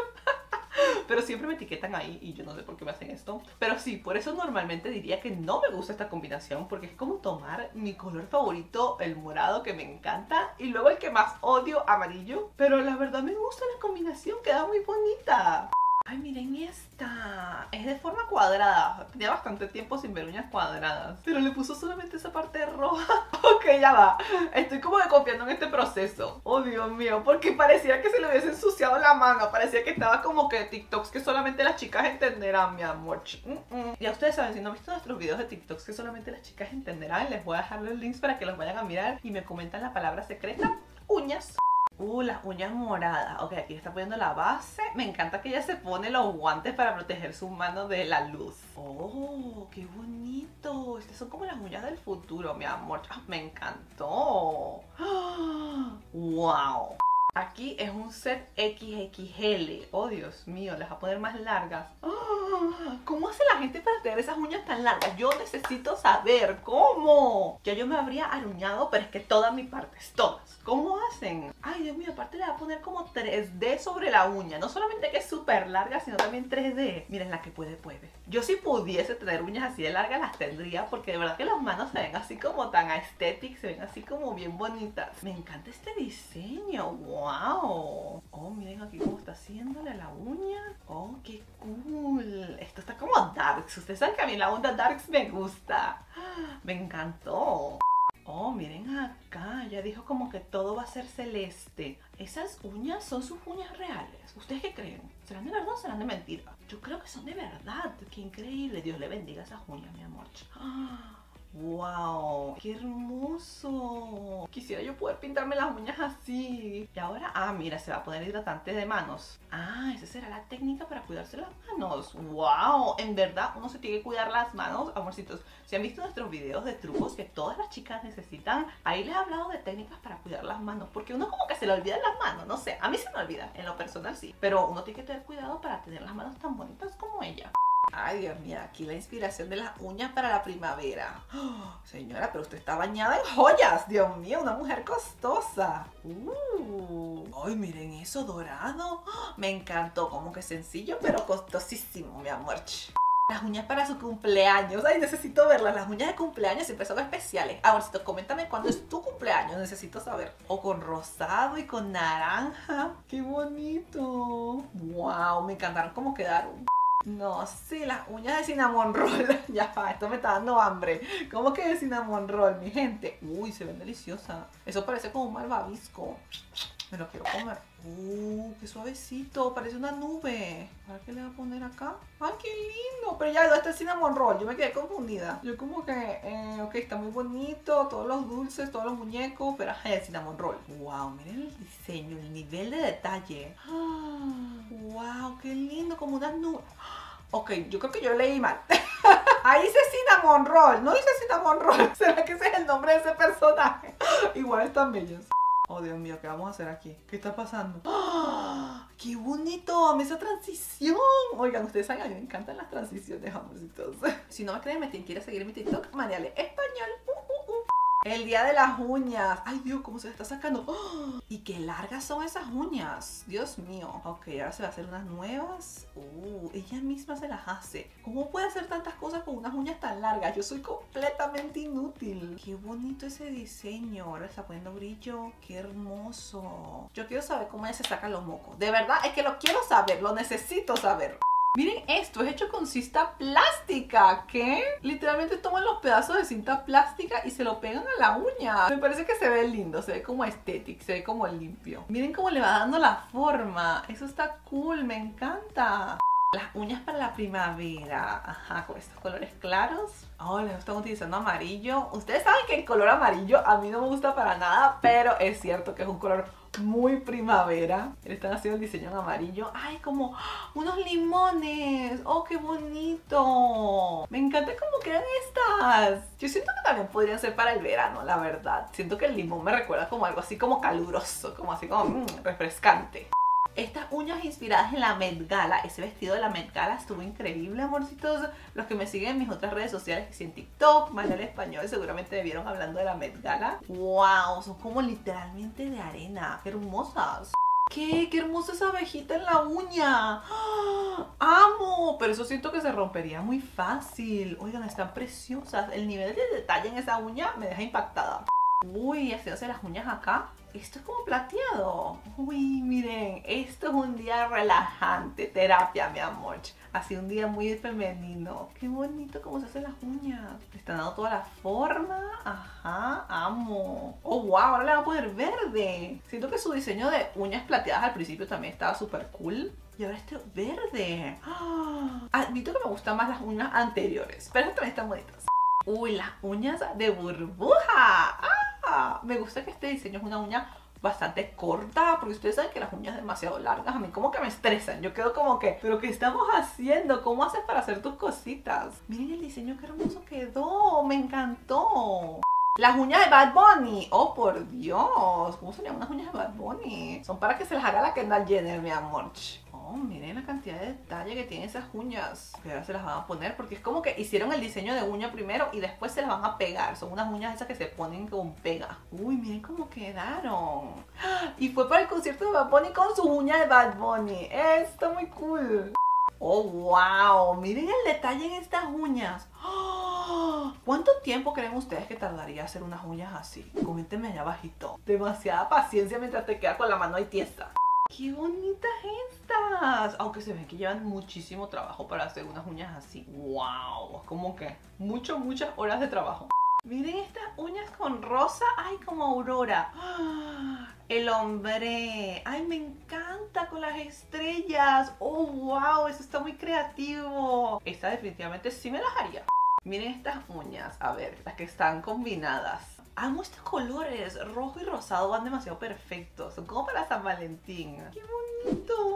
pero siempre me etiquetan ahí y yo no sé por qué me hacen esto. Pero sí, por eso normalmente diría que no me gusta esta combinación porque es como tomar mi color favorito, el morado que me encanta y luego el que más odio, amarillo. Pero la verdad me gusta la combinación, queda muy bonita. Ay, miren esta, es de forma cuadrada, tenía bastante tiempo sin ver uñas cuadradas, pero le puso solamente esa parte roja. Ok, ya va, estoy como que confiando en este proceso. Oh, Dios mío, porque parecía que se le hubiese ensuciado la mano, parecía que estaba como que TikToks que solamente las chicas entenderán, mi amor. Mm -mm. Ya ustedes saben, si no han visto nuestros videos de TikToks que solamente las chicas entenderán, les voy a dejar los links para que los vayan a mirar y me comentan la palabra secreta, uñas. Uh, las uñas moradas. Ok, aquí está poniendo la base. Me encanta que ella se pone los guantes para proteger su mano de la luz. Oh, qué bonito. Estas son como las uñas del futuro, mi amor. Ah, me encantó. Ah, wow. Aquí es un set equis equis ele. Oh, Dios mío, les va a poner más largas. Oh, ¿cómo hace la gente para tener esas uñas tan largas? Yo necesito saber cómo. Ya yo me habría aruñado, pero es que todas mis partes, todas. ¿Cómo hacen? Ay, Dios mío, aparte le va a poner como tres D sobre la uña. No solamente que es súper larga, sino también tres D. Miren, la que puede, puede. Yo si pudiese tener uñas así de largas, las tendría, porque de verdad que las manos se ven así como tan estéticas, se ven así como bien bonitas. Me encanta este diseño. ¡Wow! ¡Wow! Oh, miren aquí cómo está haciéndole la uña. Oh, qué cool. Esto está como darks. Ustedes saben que a mí la onda darks me gusta. Me encantó. Oh, miren acá. Ya dijo como que todo va a ser celeste. Esas uñas son sus uñas reales. ¿Ustedes qué creen? ¿Serán de verdad o serán de mentira? Yo creo que son de verdad. ¡Qué increíble! Dios le bendiga esas uñas, mi amor. ¡Ah! ¡Wow! ¡Qué hermoso! Quisiera yo poder pintarme las uñas así. Y ahora, ah, mira, se va a poner hidratante de manos. Ah, esa será la técnica para cuidarse las manos. ¡Wow! En verdad, uno se tiene que cuidar las manos, amorcitos. Si han visto nuestros videos de trucos que todas las chicas necesitan, ahí les he hablado de técnicas para cuidar las manos. Porque uno como que se le olvidan las manos, no sé. A mí se me olvida, en lo personal sí. Pero uno tiene que tener cuidado para tener las manos tan bonitas como ella. Ay, Dios mío, aquí la inspiración de las uñas para la primavera. Oh, señora, pero usted está bañada en joyas. Dios mío, una mujer costosa. Uh, ay, miren eso dorado. Oh, me encantó, como que sencillo, pero costosísimo, mi amor. Las uñas para su cumpleaños. Ay, necesito verlas. Las uñas de cumpleaños siempre son especiales. Amorcito, coméntame cuándo es tu cumpleaños. Necesito saber. O con rosado y con naranja. ¡Qué bonito! ¡Wow! Me encantaron cómo quedaron. No, sí, las uñas de cinnamon roll. Ya va, esto me está dando hambre. ¿Cómo que de cinnamon roll, mi gente? Uy, se ven deliciosas. Eso parece como un malvavisco. Me lo quiero comer. ¡Uh, qué suavecito! Parece una nube. ¿Ahora qué le voy a poner acá? ¡Ay, qué lindo! Pero ya, está el cinnamon roll. Yo me quedé confundida. Yo como que, eh, ok, está muy bonito. Todos los dulces, todos los muñecos. Pero ajá, el cinnamon roll. ¡Wow! Miren el diseño, el nivel de detalle. ¡Wow! ¡Qué lindo! Como unas nubes. Ok, yo creo que yo leí mal. Ahí dice cinnamon roll. No dice cinnamon roll. ¿Será que ese es el nombre de ese personaje? Igual están bellos. Oh, Dios mío, ¿qué vamos a hacer aquí? ¿Qué está pasando? ¡Oh, qué bonito! ¡Me hizo transición! Oigan, ustedes saben, a mí me encantan las transiciones, amorcitos. Si no me creen, me tienen que ir a seguir mi TikTok, Mariale Español. Uh, uh, uh. El día de las uñas. ¡Ay, Dios, cómo se está sacando! ¡Oh! ¡Y qué largas son esas uñas! ¡Dios mío! Ok, ahora se va a hacer unas nuevas. ¡Uh! Ella misma se las hace. ¿Cómo puede hacer tantas cosas con unas uñas tan largas? Yo soy completamente inútil. ¡Qué bonito ese diseño! Ahora está poniendo brillo. ¡Qué hermoso! Yo quiero saber cómo ella se saca los mocos. De verdad, es que lo quiero saber. Lo necesito saber. Miren esto, es hecho con cinta plástica. ¿Qué? Literalmente toman los pedazos de cinta plástica y se lo pegan a la uña. Me parece que se ve lindo, se ve como estético, se ve como limpio. Miren cómo le va dando la forma. Eso está cool, me encanta. Las uñas para la primavera. Ajá, con estos colores claros. Oh, les están utilizando amarillo. Ustedes saben que el color amarillo a mí no me gusta para nada, pero es cierto que es un color muy primavera. Le están haciendo el diseño en amarillo. ¡Ay, como unos limones! ¡Oh, qué bonito! Me encanta cómo quedan estas. Yo siento que también podrían ser para el verano, la verdad. Siento que el limón me recuerda como algo así como caluroso, como así como mmm, refrescante. Estas uñas inspiradas en la Met Gala, ese vestido de la Met Gala estuvo increíble, amorcitos. Los que me siguen en mis otras redes sociales, que si en TikTok, Mariale Español, seguramente me vieron hablando de la Met Gala. ¡Wow! Son como literalmente de arena. ¡Qué hermosas! ¡Qué, qué hermosa esa abejita en la uña! ¡Oh, amo! Pero eso siento que se rompería muy fácil. Oigan, están preciosas. El nivel de detalle en esa uña me deja impactada. Uy, haciéndose las uñas acá. Esto es como plateado. Uy, miren, esto es un día relajante, terapia, mi amor. Así un día muy femenino. Qué bonito cómo se hacen las uñas. Le están dando toda la forma. Ajá, amo. Oh, wow, ahora le va a poner verde. Siento que su diseño de uñas plateadas al principio también estaba súper cool. Y ahora este verde. ¡Ah! Admito que me gustan más las uñas anteriores, pero estas también están bonitas. Uy, las uñas de burbuja. ¡Ah! Me gusta que este diseño es una uña bastante corta, porque ustedes saben que las uñas demasiado largas a mí como que me estresan. Yo quedo como que, ¿pero qué estamos haciendo? ¿Cómo haces para hacer tus cositas? Miren el diseño, qué hermoso quedó. Me encantó. Las uñas de Bad Bunny. Oh, por Dios. ¿Cómo serían unas uñas de Bad Bunny? Son para que se las haga la Kendall Jenner, mi amor. Oh, miren la cantidad de detalle que tienen esas uñas. Que ahora se las van a poner porque es como que hicieron el diseño de uña primero y después se las van a pegar. Son unas uñas esas que se ponen con pega. Uy, miren cómo quedaron. Y fue para el concierto de Bad Bunny con sus uñas de Bad Bunny. Está muy cool. Oh, wow. Miren el detalle en estas uñas. ¡Oh! ¿Cuánto tiempo creen ustedes que tardaría hacer unas uñas así? Coméntenme allá abajito. Demasiada paciencia mientras te quedas con la mano ahí tiesa. ¡Qué bonitas estas! Aunque se ve que llevan muchísimo trabajo para hacer unas uñas así. ¡Wow! Como que mucho, muchas horas de trabajo. Miren estas uñas con rosa. ¡Ay, como aurora! ¡Ah! El hombre. ¡Ay, me encanta con las estrellas! ¡Oh, wow! Eso está muy creativo. Esta definitivamente sí me las haría. Miren estas uñas. A ver, las que están combinadas. Amo estos colores, rojo y rosado van demasiado perfectos, son como para San Valentín. ¡Qué bonito!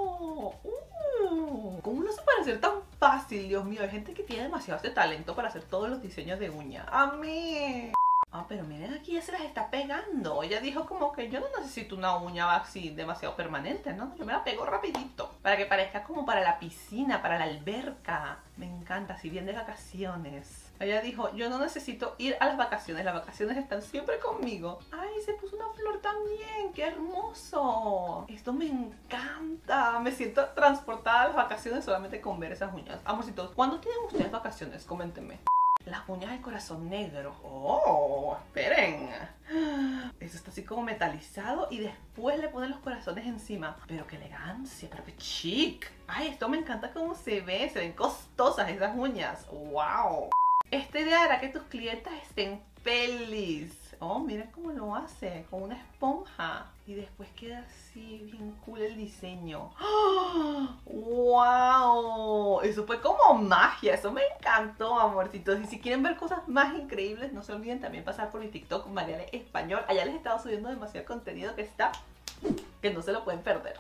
Uh, ¿Cómo no se puede hacer tan fácil? Dios mío, hay gente que tiene demasiado este talento para hacer todos los diseños de uña. ¡Amé! Ah, pero miren aquí, ya se las está pegando. Ella dijo como que yo no necesito una uña así demasiado permanente, ¿no? Yo me la pego rapidito, para que parezca como para la piscina, para la alberca. Me encanta, si bien de vacaciones. Ella dijo, yo no necesito ir a las vacaciones, las vacaciones están siempre conmigo. Ay, se puso una flor también, qué hermoso. Esto me encanta, me siento transportada a las vacaciones solamente con ver esas uñas. Amorcitos, ¿cuándo tienen ustedes vacaciones? Coméntenme. Las uñas del corazón negro. Oh, esperen. Eso está así como metalizado y después le ponen los corazones encima. Pero qué elegancia, pero qué chic. Ay, esto me encanta cómo se ve. Se ven costosas esas uñas. Wow. Esta idea hará que tus clientes estén felices. Oh, miren cómo lo hace, con una esponja. Y después queda así, bien cool el diseño. ¡Oh! ¡Wow! Eso fue como magia, eso me encantó, amorcitos. Y si quieren ver cosas más increíbles, no se olviden también pasar por mi TikTok, Mariale Español. Allá les he estado subiendo demasiado contenido que está, que no se lo pueden perder.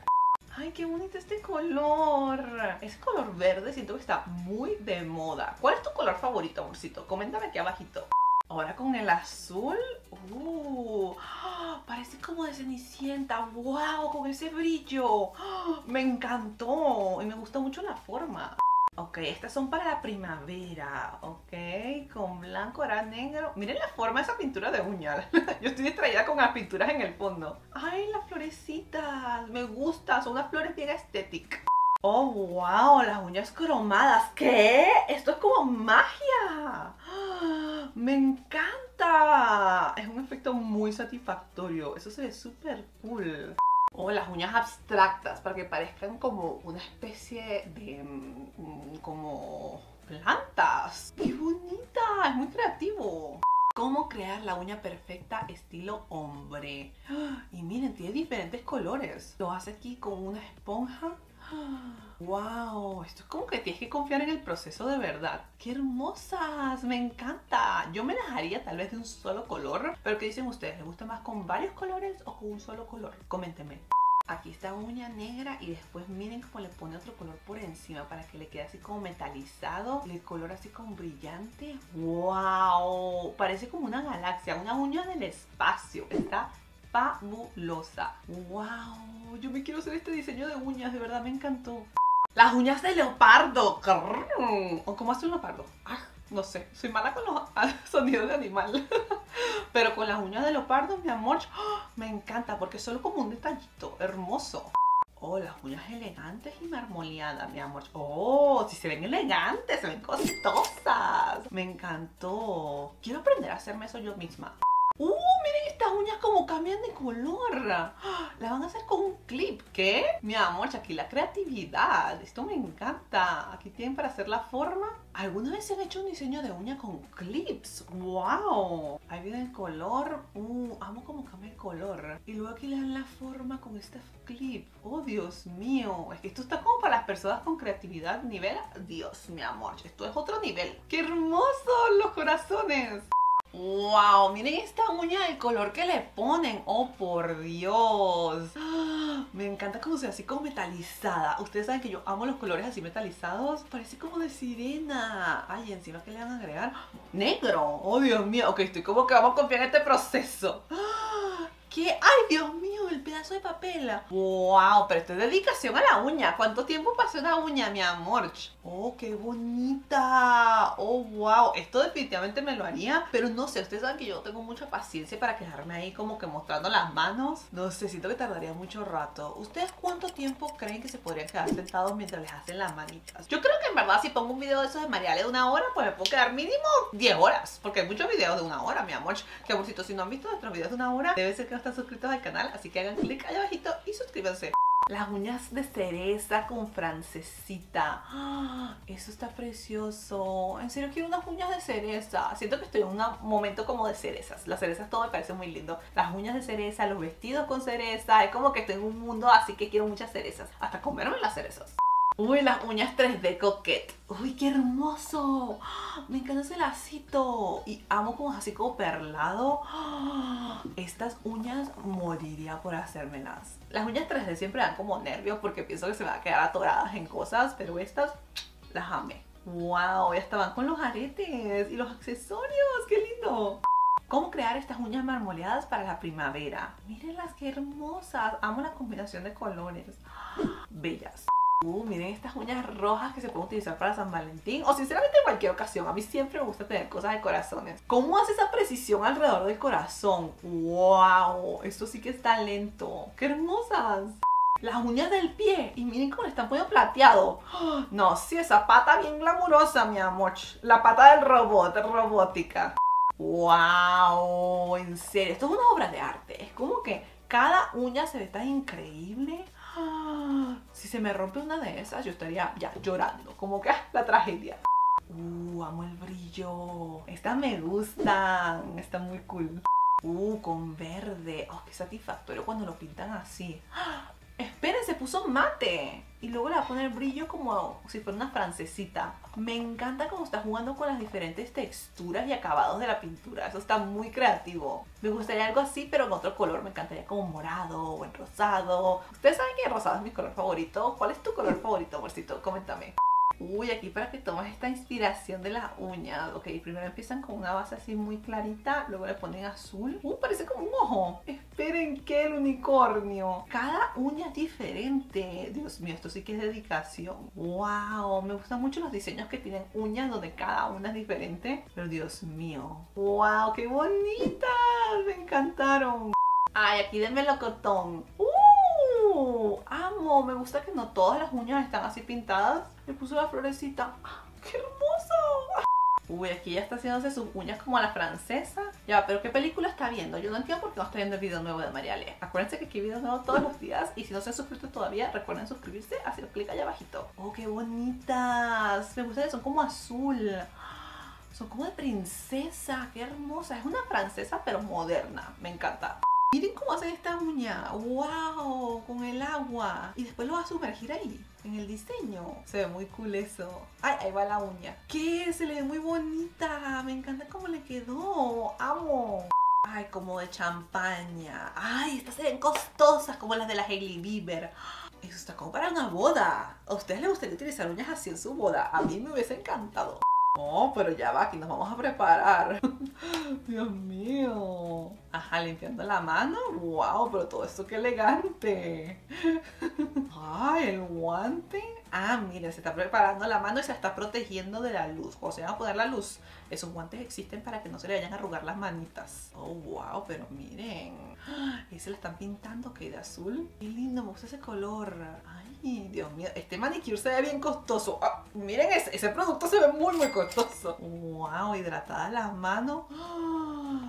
¡Ay, qué bonito este color! Ese color verde siento que está muy de moda. ¿Cuál es tu color favorito, amorcito? Coméntame aquí abajito. Ahora con el azul. ¡Uh! Parece como de Cenicienta. ¡Wow! Con ese brillo. ¡Me encantó! Y me gusta mucho la forma. Ok, estas son para la primavera. Ok, con blanco hará negro. Miren la forma de esa pintura de uñas. Yo estoy distraída con las pinturas en el fondo. Ay, las florecitas. Me gustan, son unas flores bien estéticas. Oh, wow, las uñas cromadas. ¿Qué? Esto es como magia. Me encanta. Es un efecto muy satisfactorio. Eso se ve súper cool. O las uñas abstractas, para que parezcan como una especie de... como... plantas. ¡Qué bonita! Es muy creativo. ¿Cómo crear la uña perfecta estilo hombre? Y miren, tiene diferentes colores. Lo hace aquí con una esponja. ¡Wow! Esto es como que tienes que confiar en el proceso de verdad. ¡Qué hermosas! ¡Me encanta! Yo me las haría tal vez de un solo color. Pero ¿qué dicen ustedes? ¿Les gusta más con varios colores o con un solo color? Coméntenme. Aquí está uña negra y después miren cómo le pone otro color por encima para que le quede así como metalizado. El color así como brillante. ¡Wow! Parece como una galaxia, una uña del espacio. Está fabulosa. ¡Wow! Yo me quiero hacer este diseño de uñas, de verdad me encantó. Las uñas de leopardo. ¿O cómo hace un leopardo? Ah, no sé, soy mala con los sonidos de animal. Pero con las uñas de leopardo, mi amor, me encanta porque es solo como un detallito hermoso. Oh, las uñas elegantes y marmoleadas, mi amor. Oh, si se ven elegantes, se ven costosas. Me encantó. Quiero aprender a hacerme eso yo misma. ¡Uh! Miren estas uñas como cambian de color. La van a hacer con un clip. ¿Qué? Mi amor, aquí la creatividad. Esto me encanta. Aquí tienen para hacer la forma. ¿Alguna vez se han hecho un diseño de uña con clips? ¡Wow! Ahí viene el color. ¡Uh! Amo cómo cambia el color. Y luego aquí le dan la forma con este clip. ¡Oh, Dios mío! Es que esto está como para las personas con creatividad nivel Dios, mi amor. Esto es otro nivel. ¡Qué hermosos los corazones! ¡Wow! Miren esta uña, el color que le ponen. ¡Oh, por Dios! ¡Ah! Me encanta como sea así como metalizada. Ustedes saben que yo amo los colores así metalizados. Parece como de sirena. ¡Ay! Encima que le van a agregar negro. ¡Oh, Dios mío! Ok, estoy como que vamos a confiar en este proceso. ¡Ah! ¿Qué? ¡Ay, Dios mío! El pedazo de papel. ¡Wow! Pero esto es dedicación a la uña. ¿Cuánto tiempo pasó en la uña, mi amor? ¡Oh, qué bonita! ¡Oh, wow! Esto definitivamente me lo haría. Pero no sé, ustedes saben que yo tengo mucha paciencia para quedarme ahí como que mostrando las manos. No sé, siento que tardaría mucho rato. ¿Ustedes cuánto tiempo creen que se podrían quedar sentados mientras les hacen las manitas? Yo creo que en verdad si pongo un video de esos de Mariale de una hora, pues me puedo quedar mínimo diez horas. Porque hay muchos videos de una hora, mi amor. Que amorcito, si no han visto nuestros videos de una hora, debe ser que no están suscritos al canal, así que hagan clic allá abajito y suscríbanse. Las uñas de cereza con francesita. ¡Ah! Eso está precioso. En serio quiero unas uñas de cereza. Siento que estoy en un momento como de cerezas. Las cerezas todo me parece muy lindo. Las uñas de cereza, los vestidos con cereza. Es como que estoy en un mundo así que quiero muchas cerezas. Hasta comerme las cerezas. Uy, las uñas tres D coquette. Uy, qué hermoso. Me encanta ese lacito. Y amo como así como perlado. Estas uñas moriría por hacérmelas. Las uñas tres D siempre dan como nervios porque pienso que se me van a quedar atoradas en cosas. Pero estas las amé. Wow, ya estaban con los aretes y los accesorios. Qué lindo. ¿Cómo crear estas uñas marmoleadas para la primavera? Mírenlas, qué hermosas. Amo la combinación de colores. Bellas. Uh, miren estas uñas rojas que se pueden utilizar para San Valentín o sinceramente en cualquier ocasión. A mí siempre me gusta tener cosas de corazones. ¿Cómo hace esa precisión alrededor del corazón? ¡Wow! Esto sí que es talento. ¡Qué hermosas! Las uñas del pie. Y miren cómo le están poniendo plateado. ¡Oh! No, sí, esa pata bien glamurosa, mi amor. La pata del robot, robótica. ¡Wow! En serio, esto es una obra de arte. Es como que cada uña se ve tan increíble. ¡Oh! Si se me rompe una de esas, yo estaría ya llorando. Como que ¡ah! La tragedia. ¡Uh! Amo el brillo. Estas me gustan. Está muy cool. ¡Uh! Con verde. ¡Oh! Qué satisfactorio cuando lo pintan así. ¡Ah! Esperen, se puso mate. Y luego le va a poner brillo como si fuera una francesita. Me encanta cómo está jugando con las diferentes texturas y acabados de la pintura. Eso está muy creativo. Me gustaría algo así, pero en otro color. Me encantaría como morado o en rosado. Ustedes saben que el rosado es mi color favorito. ¿Cuál es tu color favorito, amorcito? Coméntame. Uy, aquí para que tomes esta inspiración de las uñas. Ok, primero empiezan con una base así muy clarita. Luego le ponen azul. Uh, parece como un ojo. Esperen que el unicornio. Cada uña es diferente. Dios mío, esto sí que es dedicación. Wow, me gustan mucho los diseños que tienen uñas donde cada una es diferente. Pero Dios mío. Wow, qué bonitas. Me encantaron. Ay, aquí del melocotón. Uh, Uh, amo, me gusta que no todas las uñas están así pintadas. Le puso la florecita. ¡Ah, qué hermoso! Uy, aquí ya está haciéndose sus uñas como a la francesa. Ya, pero ¿qué película está viendo? Yo no entiendo por qué no estoy viendo el video nuevo de Mariale. Acuérdense que aquí hay videos nuevos todos los días. Y si no se han suscrito todavía, recuerden suscribirse. Hacer clic allá abajito. ¡Oh, qué bonitas! Me gusta que son como azul. Son como de princesa. ¡Qué hermosa! Es una francesa pero moderna. Me encanta. Miren cómo hacen esta uña, wow, con el agua. Y después lo va a sumergir ahí, en el diseño. Se ve muy cool eso. Ay, ahí va la uña. ¿Qué? Se le ve muy bonita. Me encanta cómo le quedó. Amo. Ay, como de champaña. Ay, estas se ven costosas, como las de la Hailey Bieber. Eso está como para una boda. ¿A ustedes les gustaría utilizar uñas así en su boda? A mí me hubiese encantado. Oh, pero ya va, aquí nos vamos a preparar. Dios mío. Ajá, limpiando la mano. Wow, pero todo esto qué elegante. Ay, el guante. Ah, mira, se está preparando la mano y se está protegiendo de la luz. O sea, van a poner la luz. Esos guantes existen para que no se le vayan a arrugar las manitas. Oh, wow, pero miren. Y se la están pintando, que de azul. Qué lindo, me gusta ese color. Ay, Dios mío, este manicure se ve bien costoso. Ah, miren, ese, ese producto se ve muy, muy costoso. Wow, hidratadas las manos.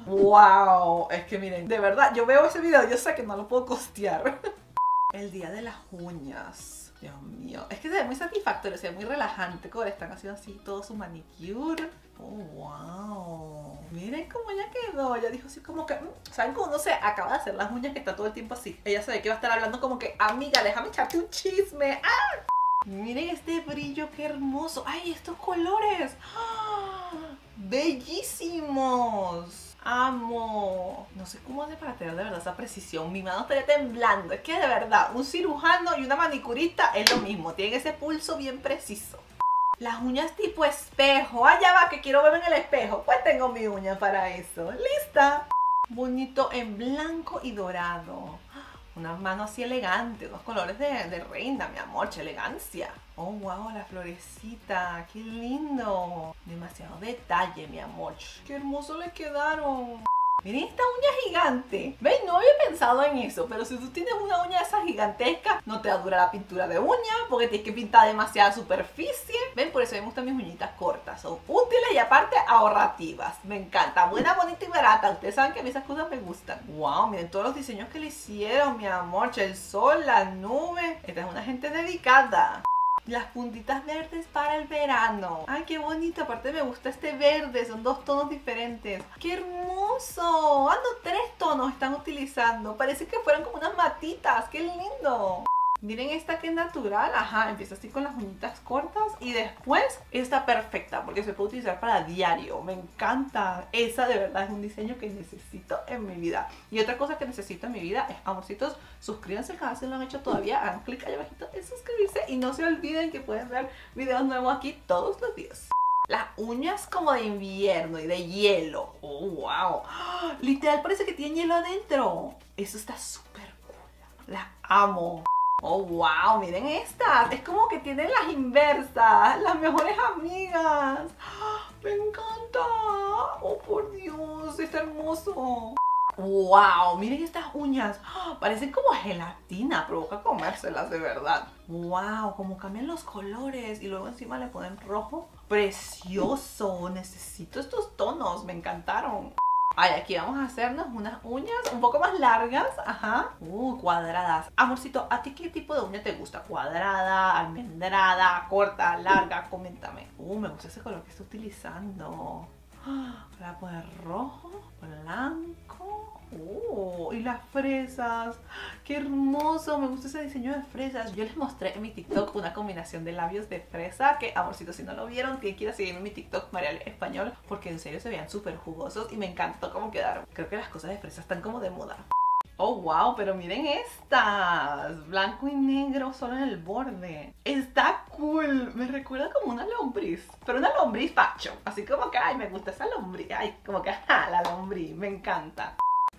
Wow, es que miren, de verdad, yo veo ese video, yo sé que no lo puedo costear. El día de las uñas. Dios mío. Es que se ve muy satisfactorio, se ve muy relajante. Como le están haciendo así todo su manicure. Oh, wow. Miren cómo ella quedó. Ella dijo así como que... ¿Saben cómo uno se acaba de hacer las uñas que está todo el tiempo así? Ella se ve que va a estar hablando como que... Amiga, déjame echarte un chisme. ¡Ah! Miren este brillo, qué hermoso. ¡Ay, estos colores! ¡Ah! ¡Bellísimos! Amo. No sé cómo hace para tener de verdad esa precisión. Mi mano estaría temblando. Es que de verdad, un cirujano y una manicurista es lo mismo. Tienen ese pulso bien preciso. Las uñas tipo espejo. Allá va, que quiero verme en el espejo. Pues tengo mi uña para eso. Lista. Bonito en blanco y dorado. Unas manos así elegantes. Unos colores de, de reina, mi amor. Che elegancia. Oh, wow, la florecita, qué lindo. Demasiado detalle, mi amor. Qué hermoso les quedaron. Miren esta uña gigante. ¿Ven? No había pensado en eso. Pero si tú tienes una uña de esas gigantescas, no te va a durar la pintura de uña, porque tienes que pintar demasiada superficie. ¿Ven? Por eso me gustan mis uñitas cortas. Son útiles y aparte ahorrativas. Me encanta. Buena, bonita y barata. Ustedes saben que a mí esas cosas me gustan. Wow, miren todos los diseños que le hicieron, mi amor. El sol, la nube. Esta es una gente dedicada. Las puntitas verdes para el verano. Ay, qué bonito. Aparte me gusta este verde. Son dos tonos diferentes. ¡Qué hermoso! Ah, no, tres tonos están utilizando. Parece que fueran como unas matitas. ¡Qué lindo! Miren esta que es natural. Ajá, empieza así con las uñitas cortas. Y después está perfecta porque se puede utilizar para diario. Me encanta. Esa de verdad es un diseño que necesito en mi vida. Y otra cosa que necesito en mi vida es, amorcitos, suscríbanse al canal si no lo han hecho todavía. Hagan clic ahí abajito en suscribirse. Y no se olviden que pueden ver videos nuevos aquí todos los días. Las uñas como de invierno y de hielo. ¡Oh, wow! ¡Oh! Literal parece que tiene hielo adentro. Eso está súper cool. La amo. Oh, wow, miren estas. Es como que tienen las inversas, las mejores amigas. Me encanta. Oh, por Dios, está hermoso. Wow, miren estas uñas. Parecen como gelatina, provoca comérselas de verdad. Wow, como cambian los colores y luego encima le ponen rojo. Precioso, necesito estos tonos, me encantaron. Ay, aquí vamos a hacernos unas uñas un poco más largas, ajá. Uh, cuadradas. Amorcito, ¿a ti qué tipo de uña te gusta? ¿Cuadrada, almendrada, corta, larga? Coméntame. Uh, me gusta ese color que está utilizando. Para poner rojo, blanco. Oh, y las fresas. ¡Qué hermoso! Me gusta ese diseño de fresas. Yo les mostré en mi TikTok una combinación de labios de fresa. Que, amorcito, si no lo vieron, tienen que ir a seguirme en mi TikTok Mariale Español. Porque en serio se veían súper jugosos y me encantó cómo quedaron. Creo que las cosas de fresa están como de moda. Oh, wow, pero miren estas. Blanco y negro solo en el borde. Está cool. Me recuerda como una lombriz. Pero una lombriz facho. Así como que, ay, me gusta esa lombriz. Ay, como que, ajá, la lombriz. Me encanta.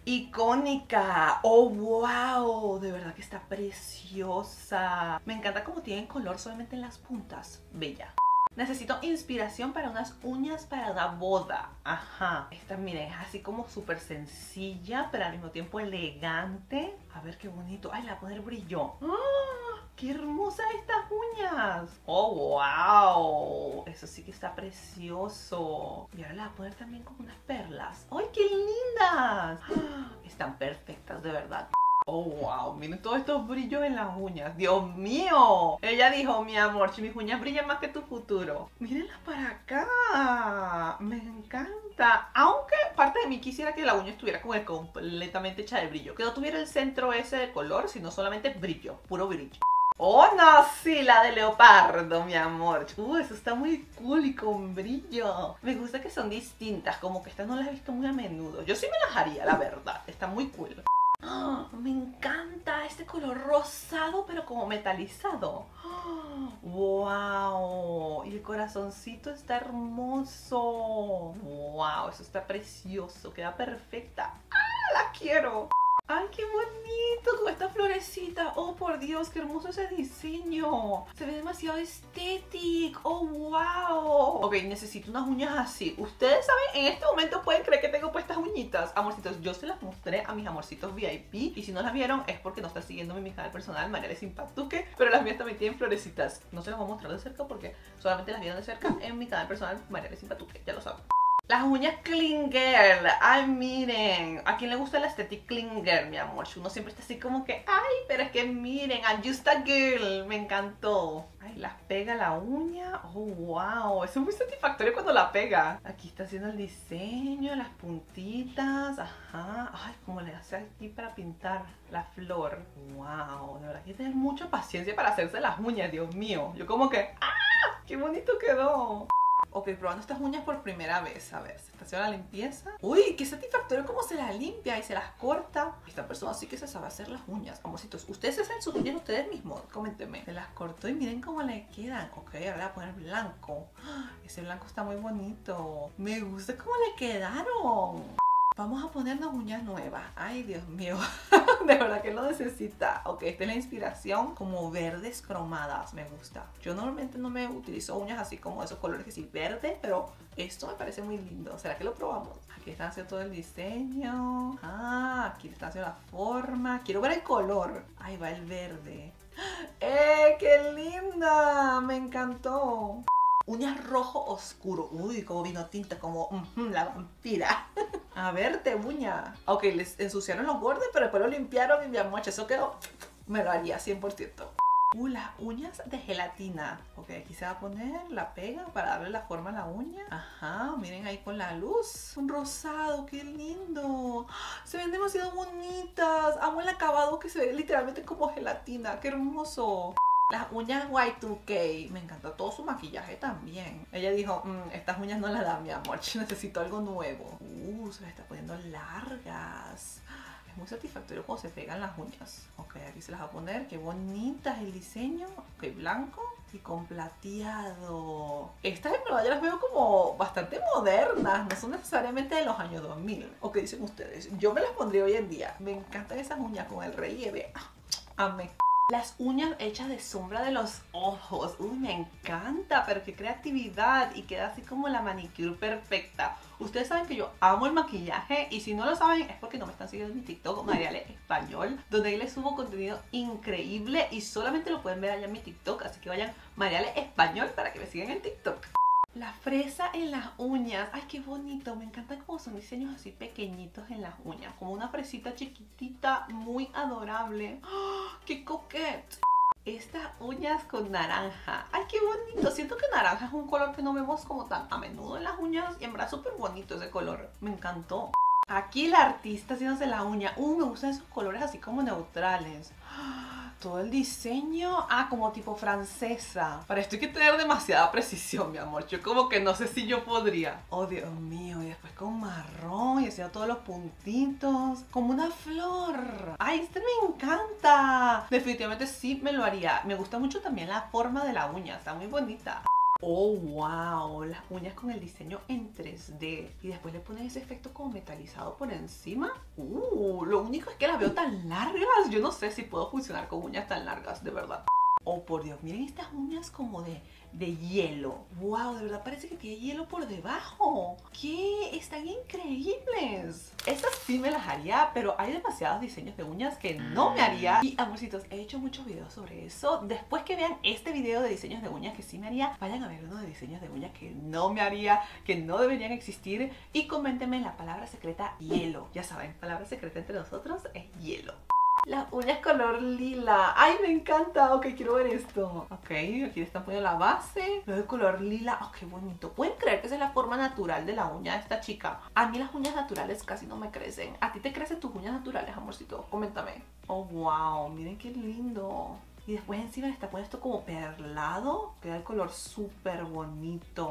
Icónica. Oh, wow. De verdad que está preciosa. Me encanta como tienen color solamente en las puntas. Bella. Necesito inspiración para unas uñas para una boda. Ajá. Esta, miren, es así como súper sencilla, pero al mismo tiempo elegante. A ver qué bonito. Ay, la voy a poner brillo. ¡Ah! ¡Qué hermosas estas uñas! ¡Oh, wow! Eso sí que está precioso. Y ahora la voy a poner también con unas perlas. ¡Ay, qué lindas! ¡Ah! Están perfectas, de verdad. Oh, wow, miren todos estos brillos en las uñas. ¡Dios mío! Ella dijo, mi amor, si mis uñas brillan más que tu futuro. Mírenlas para acá. Me encanta. Aunque parte de mí quisiera que la uña estuviera como completamente hecha de brillo. Que no tuviera el centro ese de color, sino solamente brillo, puro brillo. Oh, no, sí, la de leopardo, mi amor. Uh, eso está muy cool y con brillo. Me gusta que son distintas, como que estas no las he visto muy a menudo. Yo sí me las haría, la verdad. Está muy cool. Oh, me encanta este color rosado, pero como metalizado. Oh, ¡wow! Y el corazoncito está hermoso. ¡Wow! Eso está precioso, queda perfecta. ¡Ah, la quiero! ¡Ay, qué bonito! Con esta florecita. ¡Oh, por Dios! ¡Qué hermoso ese diseño! Se ve demasiado estético. ¡Oh, wow! Ok, necesito unas uñas así. Ustedes saben, en este momento pueden creer que tengo puestas uñitas. Amorcitos, yo se las mostré a mis amorcitos V I P. Y si no las vieron, es porque no están siguiéndome en mi canal personal, Mariale Sin Patuque. Pero las mías también tienen florecitas. No se las voy a mostrar de cerca porque solamente las vieron de cerca en mi canal personal, Mariale Sin Patuque. Ya lo saben. Las uñas clean girl, ay miren, ¿a quién le gusta la estética clean girl, mi amor? Uno siempre está así como que, ay, pero es que miren, I'm just a girl, me encantó. Ay, las pega la uña, oh wow, eso es muy satisfactorio cuando la pega. Aquí está haciendo el diseño, las puntitas, ajá, ay, como le hace aquí para pintar la flor. Wow, de verdad hay que tener mucha paciencia para hacerse las uñas, Dios mío, yo como que, ah, qué bonito quedó. Ok, probando estas uñas por primera vez. A ver, se está haciendo la limpieza. Uy, qué satisfactorio cómo se las limpia y se las corta. Esta persona sí que se sabe hacer las uñas. Amorcitos, ¿ustedes se hacen sus uñas ustedes mismos? Coméntenme. Se las cortó y miren cómo le quedan. Ok, ahora voy a poner blanco. Ese blanco está muy bonito. Me gusta cómo le quedaron. Vamos a ponernos uñas nuevas. Ay, Dios mío. De verdad que lo necesita. Ok, esta es la inspiración. Como verdes cromadas. Me gusta. Yo normalmente no me utilizo uñas así como esos colores que sí, verde. Pero esto me parece muy lindo. ¿Será que lo probamos? Aquí están haciendo todo el diseño. Ah, aquí están haciendo la forma. Quiero ver el color. Ahí va el verde. ¡Eh, qué linda! Me encantó. Uñas rojo oscuro. Uy, como vino tinta. Como mm, la vampira. A ver, te uña. Ok, les ensuciaron los bordes, pero después lo limpiaron y mi amor, eso quedó. Me lo haría cien por ciento. Uh, las uñas de gelatina. Ok, aquí se va a poner la pega para darle la forma a la uña. Ajá, miren ahí con la luz. Un rosado, qué lindo. Se ven demasiado bonitas. Amo el acabado que se ve literalmente como gelatina. Qué hermoso. Las uñas Y dos K. Me encanta todo su maquillaje también. Ella dijo, mmm, estas uñas no las dan, mi amor. Necesito algo nuevo. Uh, se las está poniendo largas. Es muy satisfactorio cuando se pegan las uñas. Ok, aquí se las va a poner. Qué bonita es el diseño. Ok, blanco y con plateado. Estas en verdad yo las veo como bastante modernas. No son necesariamente de los años dos mil. ¿O qué dicen ustedes? Yo me las pondría hoy en día. Me encantan esas uñas con el relieve. Ah, amé. Las uñas hechas de sombra de los ojos. Uy, me encanta, pero qué creatividad. Y queda así como la manicure perfecta. Ustedes saben que yo amo el maquillaje, y si no lo saben es porque no me están siguiendo en mi TikTok, Mariale Español, donde ahí les subo contenido increíble y solamente lo pueden ver allá en mi TikTok. Así que vayan Mariale Español para que me sigan en TikTok. La fresa en las uñas, ay qué bonito, me encanta como son diseños así pequeñitos en las uñas, como una fresita chiquitita, muy adorable. ¡Oh, qué coquete! Estas uñas con naranja, ay qué bonito, siento que naranja es un color que no vemos como tan a menudo en las uñas y en verdad súper bonito ese color, me encantó. Aquí la artista haciéndose la uña, uh, me gustan esos colores así como neutrales. Todo el diseño, ah, como tipo francesa. Para esto hay que tener demasiada precisión, mi amor. Yo como que no sé si yo podría. Oh, Dios mío, y después con marrón y haciendo todos los puntitos. Como una flor. ¡Ay, este me encanta! Definitivamente sí me lo haría. Me gusta mucho también la forma de la uña, está muy bonita. Oh, wow, las uñas con el diseño en tres D. Y después le ponen ese efecto como metalizado por encima. Uh, lo único es que las veo tan largas. Yo no sé si puedo funcionar con uñas tan largas, de verdad. Oh, por Dios, miren estas uñas como de, de hielo. Wow, de verdad parece que tiene hielo por debajo. ¡Qué! ¡Están increíbles! Estas sí me las haría, pero hay demasiados diseños de uñas que no me haría. Y amorcitos, he hecho muchos videos sobre eso. Después que vean este video de diseños de uñas que sí me haría, vayan a ver uno de diseños de uñas que no me haría, que no deberían existir. Y coméntenme la palabra secreta hielo. Ya saben, palabra secreta entre nosotros es hielo. Las uñas color lila. ¡Ay, me encanta! Ok, quiero ver esto. Ok, aquí le están poniendo la base. Lo de color lila. ¡Oh, qué bonito! ¿Pueden creer que esa es la forma natural de la uña de esta chica? A mí las uñas naturales casi no me crecen. ¿A ti te crecen tus uñas naturales, amorcito? Coméntame. ¡Oh, wow! Miren qué lindo. Y después encima le está poniendo esto como perlado. Queda el color súper bonito.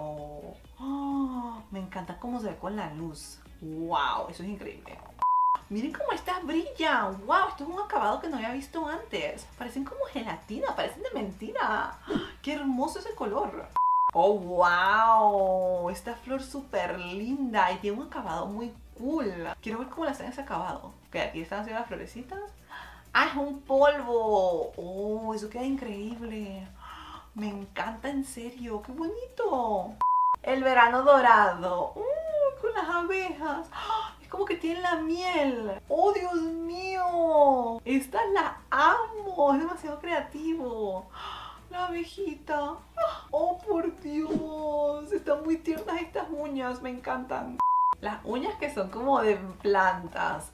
¡Oh! Me encanta cómo se ve con la luz. ¡Wow! Eso es increíble. Miren cómo estas brillan. Wow, esto es un acabado que no había visto antes. Parecen como gelatina, parecen de mentira. Qué hermoso ese color. Oh, wow, esta flor súper linda y tiene un acabado muy cool. Quiero ver cómo le hacen ese acabado. Ok, aquí están haciendo las florecitas. Ah, es un polvo. Oh, eso queda increíble. Me encanta, en serio, qué bonito. El verano dorado. Uh, con las abejas. Como que tiene la miel. ¡Oh, Dios mío! Esta la amo. Es demasiado creativo. La abejita. ¡Oh, por Dios! Están muy tiernas estas uñas. Me encantan. Las uñas que son como de plantas.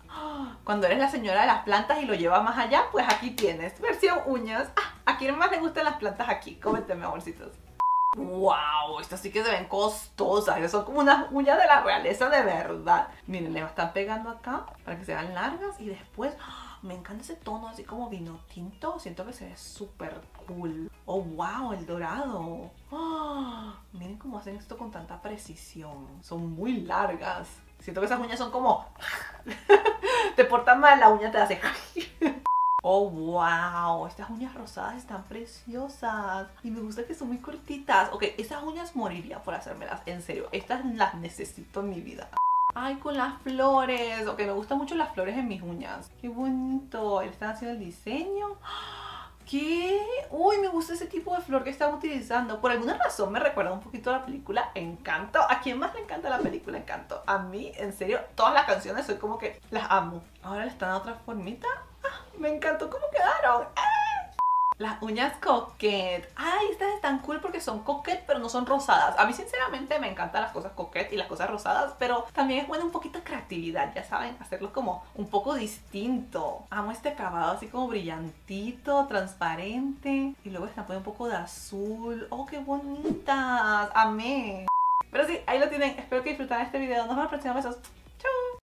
Cuando eres la señora de las plantas y lo llevas más allá, pues aquí tienes. Versión uñas. ¿A quién más le gustan las plantas aquí? Coménteme, amorcitos. ¡Wow! Estas sí que se ven costosas. Estas son como unas uñas de la realeza de verdad. Miren, le están pegando acá para que se vean largas. Y después, ¡oh! Me encanta ese tono así como vino tinto. Siento que se ve súper cool. ¡Oh, wow! El dorado. ¡Oh! Miren cómo hacen esto con tanta precisión. Son muy largas. Siento que esas uñas son como... te portan mal, la uña te hace... Oh, wow, estas uñas rosadas están preciosas y me gusta que son muy cortitas. Ok, estas uñas moriría por hacérmelas, en serio, estas las necesito en mi vida. Ay, con las flores, ok, me gustan mucho las flores en mis uñas. Qué bonito, le están haciendo el diseño. ¿Qué? Uy, me gusta ese tipo de flor que están utilizando. Por alguna razón me recuerda un poquito a la película Encanto. ¿A quién más le encanta la película Encanto? A mí, en serio, todas las canciones soy como que las amo. Ahora le están dando otra formita. Me encantó cómo quedaron. ¡Ah! Las uñas coquette. Ay, estas están cool porque son coquette, pero no son rosadas. A mí sinceramente me encantan las cosas coquette y las cosas rosadas, pero también es bueno un poquito de creatividad, ya saben, hacerlo como un poco distinto. Amo este acabado así como brillantito, transparente. Y luego están poniendo un poco de azul. Oh, qué bonitas. Amé. Pero sí, ahí lo tienen. Espero que disfrutaran este video. Nos vemos en el próximo. Besos.